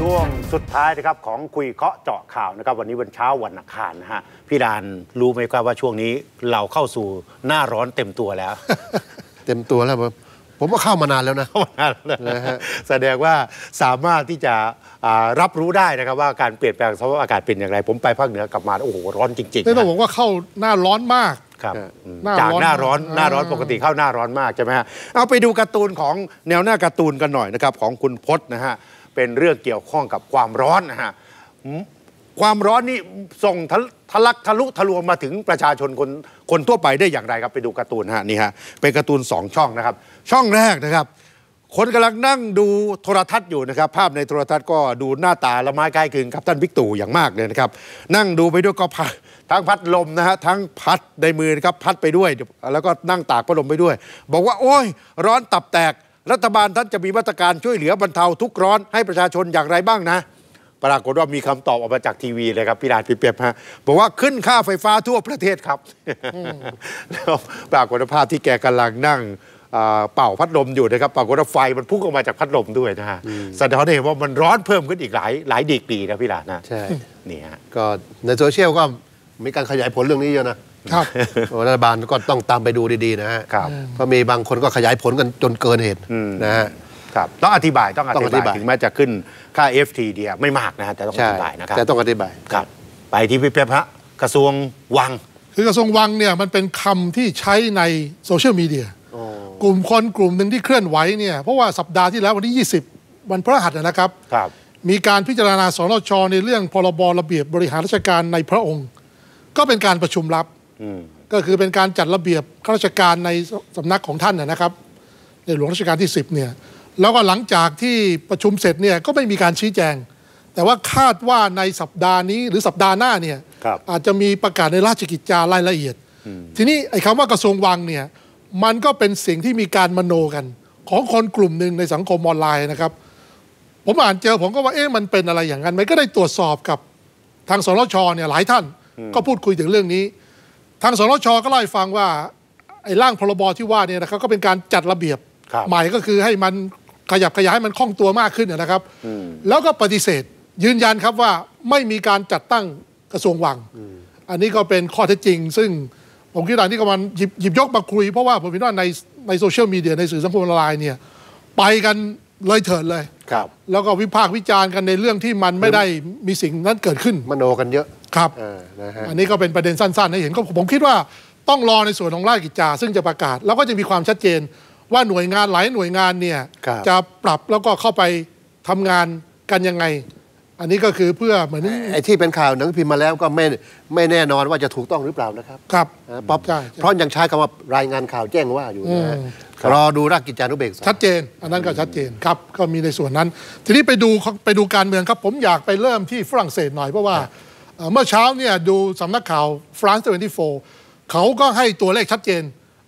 ช่วงสุดท้ายนะครับของคุยเคาะเจาะข่าวนะครับวันนี้วันเช้าวันอังคารนะฮะพี่ดานรู้ไหมครับว่าช่วงนี้เราเข้าสู่หน้าร้อนเต็มตัวแล้ว เต็มตัวแล้วผมว่าเข้ามานานแล้วนะแสดงว่าสามารถที่จะรับรู้ได้นะครับว่าการเปลี่ยนแปลงสภาพอากาศเป็นอย่างไรผมไปภาคเหนือกลับมาโอ้โหร้อนจริงๆไม่ต้องบอกว่าเข้าหน้าร้อนมากครับจากหน้าร้อนปกติเข้าหน้าร้อนมากใช่ไหมฮะเอาไปดูการ์ตูนของแนวหน้าการ์ตูนกันหน่อยนะครับของคุณพจน์นะฮะเป็นเรื่องเกี่ยวข้องกับความร้อนนะฮะความร้อนนี่ส่งทะลักทะลุทะลวงมาถึงประชาชนคนทั่วไปได้อย่างไรครับไปดูการ์ตูนฮะนี่ฮะเป็นการ์ตูน2ช่องนะครับช่องแรกนะครับคนกำลังนั่งดูโทรทัศน์อยู่นะครับภาพในโทรทัศน์ก็ดูหน้าตาละไม้ใกล้เคียงกับท่านบิ๊กตู่อย่างมากเลยนะครับนั่งดูไปด้วยก็พัดทั้งพัดลมนะฮะทั้งพัดในมือนะครับพัดไปด้วยแล้วก็นั่งตากพัดลมไปด้วยบอกว่าโอ้ยร้อนตับแตกรัฐบาลท่านจะมีมาตรการช่วยเหลือบรรเทาทุกข์ร้อนให้ประชาชนอย่างไรบ้างนะปรากฏว่ามีคำตอบออกมาจากทีวีเลยครับพี่ดาพี่เปียบฮะบอกว่าขึ้นค่าไฟฟ้าทั่วประเทศครับแล้วปรากฏภาพที่แกกำลังนั่งเป่าพัดลมอยู่นะครับปรากฏว่าไฟมันพุ่งออกมาจากพัดลมด้วยนะฮะแสดงให้เห็นว่ามันร้อนเพิ่มขึ้นอีกหลายดีกรีนะพี่ดานะใช่นี่ฮะก็ในโซเชียลก็มีการขยายผลเรื่องนี้เยอะนะครับรัฐบาลก็ต้องตามไปดูดีๆนะฮะเพราะมีบางคนก็ขยายผลกันจนเกินเหตุนะฮะครับต้องอธิบายถึงแม้จะขึ้นค่า FT เดียวไม่มากนะฮะแต่ต้องอธิบายนะครับแต่ต้องอธิบายครับไปที่พี่เป๊ปฮะกระทรวงวังคือกระทรวงวังเนี่ยมันเป็นคำที่ใช้ในโซเชียลมีเดียกลุ่มคนกลุ่มหนึ่งที่เคลื่อนไหวเนี่ยเพราะว่าสัปดาห์ที่แล้ววันที่20วันพฤหัสนะครับมีการพิจารณาสนช.ในเรื่องพรบ.ระเบียบบริหารราชการในพระองค์ก็เป็นการประชุมลับก็คือเป็นการจัดระเบียบข้าราชการในสำนักของท่านนะครับในหลวงรัชกาลที่10เนี่ยแล้วก็หลังจากที่ประชุมเสร็จเนี่ยก็ไม่มีการชี้แจงแต่ว่าคาดว่าในสัปดาห์นี้หรือสัปดาห์หน้าเนี่ยอาจจะมีประกาศในราชกิจจารายละเอียดทีนี้ไอ้คำว่ากระทรวงวังเนี่ยมันก็เป็นสิ่งที่มีการมโนกันของคนกลุ่มหนึ่งในสังคมออนไลน์นะครับผมอ่านเจอผมก็ว่าเอ๊ะมันเป็นอะไรอย่างนั้นมันก็ได้ตรวจสอบกับทางสนช.เนี่ยหลายท่านก็พูดคุยถึงเรื่องนี้ทางสนช.ก็เล่าให้ฟังว่าไอ้ร่างพรบ.ที่ว่าเนี่ยนะครับก็เป็นการจัดระเบียบใหม่ก็คือให้มันขยับขยายให้มันคล่องตัวมากขึ้นนะครับแล้วก็ปฏิเสธยืนยันครับว่าไม่มีการจัดตั้งกระทรวงวังอันนี้ก็เป็นข้อเท็จจริงซึ่งผมคิดว่านี่ก็มันหยิบยกมาคุยเพราะว่าผมคิดว่าในโซเชียลมีเดียในสื่อสังคมออนไลน์เนี่ยไปกันเลยเถิดเลยแล้วก็วิพากษ์วิจารณ์กันในเรื่องที่มันไม่ได้มีสิ่งนั้นเกิดขึ้นมโนกันเยอะครับอันนี้ก็เป็นประเด็นสั้นๆให้เห็นก็ผมคิดว่าต้องรอในส่วนของราชกิจจาซึ่งจะประกาศแล้วก็จะมีความชัดเจนว่าหน่วยงานหลายหน่วยงานเนี่ยจะปรับแล้วก็เข้าไปทำงานกันยังไงอันนี้ก็คือเพื่อเหมือนไอ้ที่เป็นข่าวหนังพิมพ์มาแล้วก็ไม่แน่นอนว่าจะถูกต้องหรือเปล่านะครับครับเพราะยังใช้คำว่ารายงานข่าวแจ้งว่าอยู่นะรอดูราชกิจจานุเบกษาชัดเจนอันนั้นก็ชัดเจนครับก็มีในส่วนนั้นทีนี้ไปดูการเมืองครับผมอยากไปเริ่มที่ฝรั่งเศสหน่อยเพราะว่าเมื่อเช้าเนี่ยดูสำนักข่าว France 24เขาก็ให้ตัวเลขชัดเจน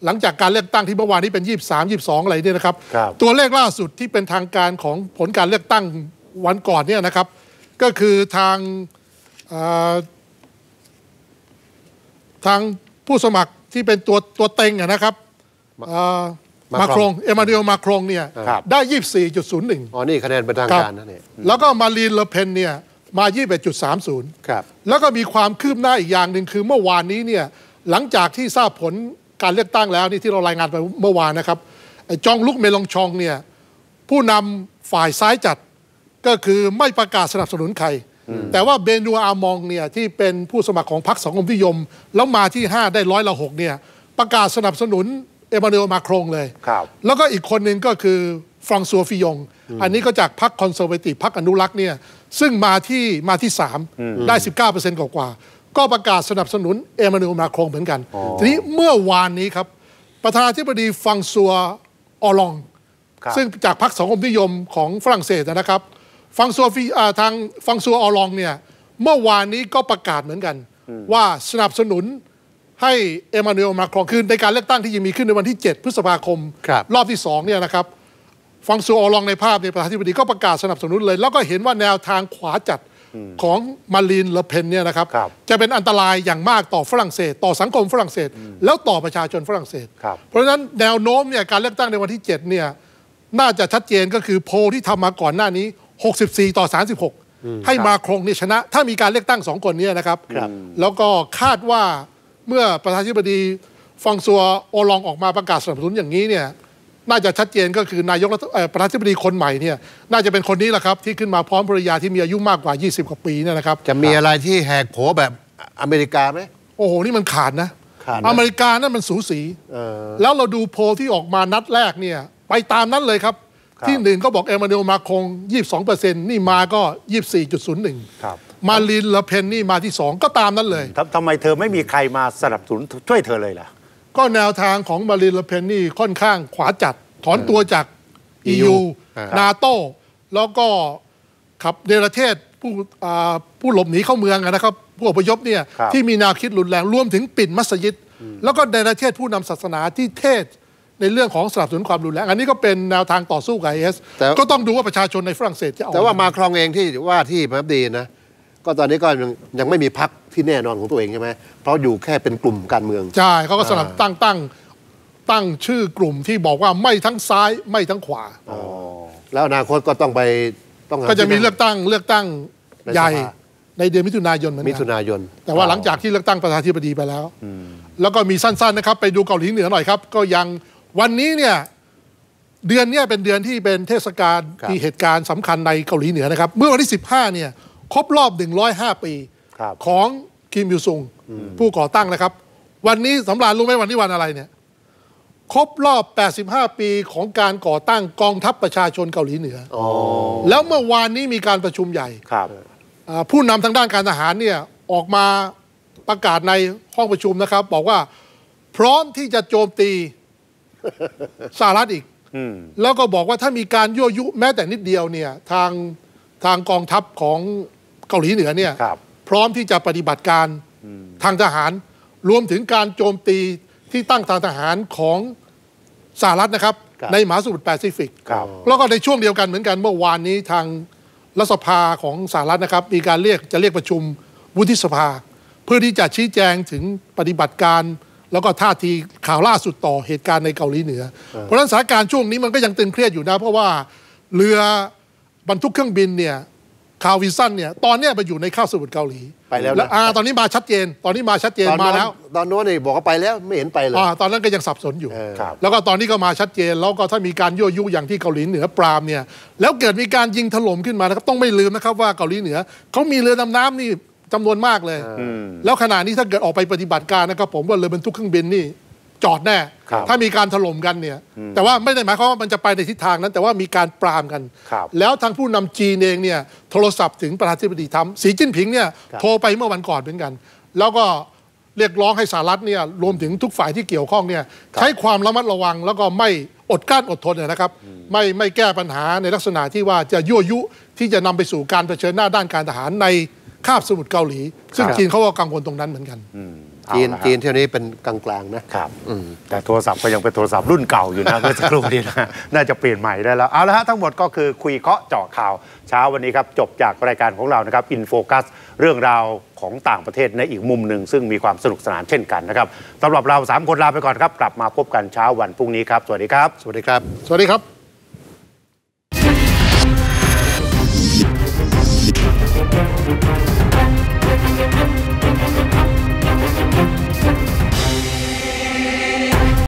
หลังจากการเลือกตั้งที่เมื่อวานนี้เป็น23-22อะไรเนี่ยนะครับตัวเลขล่าสุดที่เป็นทางการของผลการเลือกตั้งวันก่อนเนี่ยนะครับก็คือทางผู้สมัครที่เป็นตัวเต็งนะครับมาครงเอมานูเอลมาครงเนี่ยได้ 24.01 อ๋อนี่คะแนนเป็นทางการนะเนี่ยแล้วก็มารีนเลอเพนเนี่ยมา 21.30 ครับแล้วก็มีความคืบหน้าอีกอย่างหนึ่งคือเมื่อวานนี้เนี่ยหลังจากที่ทราบผลการเลือกตั้งแล้วนี่ที่เรารายงานไปเมื่อวานนะครับจองลุกเมลองชองเนี่ยผู้นำฝ่ายซ้ายจัด ก็คือไม่ประกาศสนับสนุนใครแต่ว่าเบนัวอามองเนี่ยที่เป็นผู้สมัครของพรรคสังคมนิยมแล้วมาที่5ได้100 ละ 6เนี่ยประกาศสนับสนุนเอมานูเอลมาครงเลยแล้วก็อีกคนหนึ่งก็คือฟรองซัวฟิยงอันนี้ก็จากพรรคคอนเซอร์เวทีฟพรรคอนุรักษ์เนี่ยซึ่งมาที่3ได้ 19% กว่าก็ประกาศสนับสนุนเอมานูเอลมาครงเหมือนกันทีนี้เมื่อวานนี้ครับประธานาธิบดีฟรองซัวออลองซึ่งจากพรรคสังคมนิยมของฝรั่งเศสนะครับฟรองซัวออลองเนี่ยเมื่อวานนี้ก็ประกาศเหมือนกันว่าสนับสนุนให้เอมานูเอลมาครองคือในการเลือกตั้งที่จะมีขึ้นในวันที่ 7 พฤษภาคม รอบที่2เนี่ยนะครับฟรองซัวออลองในภาพในประธานาธิบดีก็ประกาศสนับสนุนเลยแล้วก็เห็นว่าแนวทางขวาจัดของมารีน เลอเปนเนี่ยนะครับจะเป็นอันตรายอย่างมากต่อฝรั่งเศสต่อสังคมฝรั่งเศสแล้วต่อประชาชนฝรั่งเศสเพราะฉะนั้นแนวโน้มเนี่ยการเลือกตั้งในวันที่ 7 เนี่ยน่าจะชัดเจนก็คือโพลที่ทำมาก่อนหน้านี้64-36ให้มาครงนี่ชนะถ้ามีการเลือกตั้ง2คนนี้นะครับแล้วก็คาดว่าเมื่อประธานาธิบดีฟรองซัวออลองออกมาประกาศสนับสนุนอย่างนี้เนี่ยน่าจะชัดเจนก็คือนายกประธานาธิบดีคนใหม่เนี่ยน่าจะเป็นคนนี้แหละครับที่ขึ้นมาพร้อมภรรยาที่มีอายุมากกว่า20 กว่าปีเนี่ยนะครับจะมีอะไรที่แหกโผแบบอเมริกาไหมโอ้โหนี่มันขาดนะอเมริกานั่นมันสูสีแล้วเราดูโพลที่ออกมานัดแรกเนี่ยไปตามนั้นเลยครับที่1ก็บอกเอมานูเอลมาครง 22% นี่มาก็ 24.01 มารีน เลอเปนนี่มาที่2ก็ตามนั้นเลยทำไมเธอไม่มีใครมาสนับสนุนช่วยเธอเลยล่ะก็แนวทางของมารีน เลอเปนนี่ค่อนข้างขวาจัดถอนตัวจาก EU นาโต้แล้วก็ขับเนรเทศผู้หลบหนีเข้าเมืองนะครับผู้อพยพเนี่ยที่มีแนวคิดรุนแรงรวมถึงปิดมัสยิดแล้วก็เนรเทศผู้นำศาสนาที่เทศในเรื่องของสนับสนุนความรุนแรงอันนี้ก็เป็นแนวทางต่อสู้กับไอเอสก็ต้องดูว่าประชาชนในฝรั่งเศสจะเอาแต่ว่ามาครองเองที่ว่าที่พับดีนะก็ตอนนี้ก็ยังไม่มีพรรคที่แน่นอนของตัวเองใช่ไหมเพราะอยู่แค่เป็นกลุ่มการเมืองใช่เขาก็สลับตั้งชื่อกลุ่มที่บอกว่าไม่ทั้งซ้ายไม่ทั้งขวาแล้วอนาคตก็ต้องไปก็จะมีเลือกตั้งใหญ่ในเดือนมิถุนายนแต่ว่าหลังจากที่เลือกตั้งประธานาธิบดีไปแล้วแล้วก็มีสั้นๆนะครับไปดูเกาหลีเหนือหน่อยครับก็ยังวันนี้เนี่ยเดือนนี้เป็นเดือนที่เป็นเทศกาลมีเหตุการณ์สำคัญในเกาหลีเหนือนะครับเมื่อวันที่15เนี่ยครบรอบ105ปีของคิมอิลซุงผู้ก่อตั้งนะครับวันนี้สำราญรู้ไหมวันนี้วันอะไรเนี่ยครบรอบ85ปีของการก่อตั้งกองทัพประชาชนเกาหลีเหนือแล้วเมื่อวานนี้มีการประชุมใหญ่ผู้นำทางด้านการทหารเนี่ยออกมาประกาศในห้องประชุมนะครับบอกว่าพร้อมที่จะโจมตีสหรัฐอีกแล้วก็บอกว่าถ้ามีการยั่วยุแม้แต่นิดเดียวเนี่ยทางกองทัพของเกาหลีเหนือเนี่ยพร้อมที่จะปฏิบัติการทางทหารรวมถึงการโจมตีที่ตั้งทางทหารของสหรัฐนะครับในมหาสมุทรแปซิฟิกแล้วก็ในช่วงเดียวกันเหมือนกันเมื่อวานนี้ทางรัฐสภาของสหรัฐนะครับมีการเรียกประชุมวุฒิสภาเพื่อที่จะชี้แจงถึงปฏิบัติการแล้วก็ท่าทีข่าวล่าสุดต่อเหตุการณ์ในเกาหลีเหนือเพราะฉะนั้นสถานการณ์ช่วงนี้มันก็ยังตึงเครียดอยู่นะเพราะว่าเรือบรรทุกเครื่องบินเนี่ยคาวิสันเนี่ยตอนนี้ไปอยู่ในคาบสมุทรเกาหลีไปแล้วนะตอนนี้มาชัดเจนมาแล้วตอนโน้นเนี่ยบอกว่าไปแล้วไม่เห็นไปเลยตอนนั้นก็ยังสับสนอยู่แล้วก็ตอนนี้ก็มาชัดเจนแล้วก็ถ้ามีการยั่วยุอย่างที่เกาหลีเหนือปรามเนี่ยแล้วเกิดมีการยิงถล่มขึ้นมานะครับต้องไม่ลืมนะครับว่าเกาหลีเหนือเขามีเรือดำน้ำนี่จำนวนมากเลยแล้วขณะนี้ถ้าเกิดออกไปปฏิบัติการนะครับผมว่าเรือบรรทุกเครื่องบินนี่จอดแน่ถ้ามีการถล่มกันเนี่ยแต่ว่าไม่ได้หมายความว่ามันจะไปในทิศทางนั้นแต่ว่ามีการปรามกันแล้วทางผู้นำจีนเองเนี่ยโทรศัพท์ถึงประธานาธิบดีทรัมป์สีจิ้นผิงเนี่ยโทรไปเมื่อวันก่อนเหมือนกันแล้วก็เรียกร้องให้สหรัฐเนี่ยรวมถึงทุกฝ่ายที่เกี่ยวข้องเนี่ยใช้ความระมัดระวังแล้วก็ไม่อดกลั้นอดทนนะครับไม่แก้ปัญหาในลักษณะที่ว่าจะยั่วยุที่จะนำไปสู่การเผชิญหน้าด้านการทหารในคาบสมุทรเกาหลีซึ่งจีนเขาก็กังวลตรงนั้นเหมือนกันจีนเที่ยวนี้เป็นกลางๆนะครับแต่โทรศัพท์ก็ยังเป็นโทรศัพท์รุ่นเก่าอยู่นะเมื่อสักครู่นี้นะน่าจะเปลี่ยนใหม่ได้แล้วเอาละฮะทั้งหมดก็คือคุยเคาะเจาะข่าวเช้าวันนี้ครับจบจากรายการของเรานะครับอินโฟคัสเรื่องราวของต่างประเทศในอีกมุมหนึ่งซึ่งมีความสนุกสนานเช่นกันนะครับสำหรับเรา3 คนลาไปก่อนครับกลับมาพบกันเช้าวันพรุ่งนี้ครับสวัสดีครับ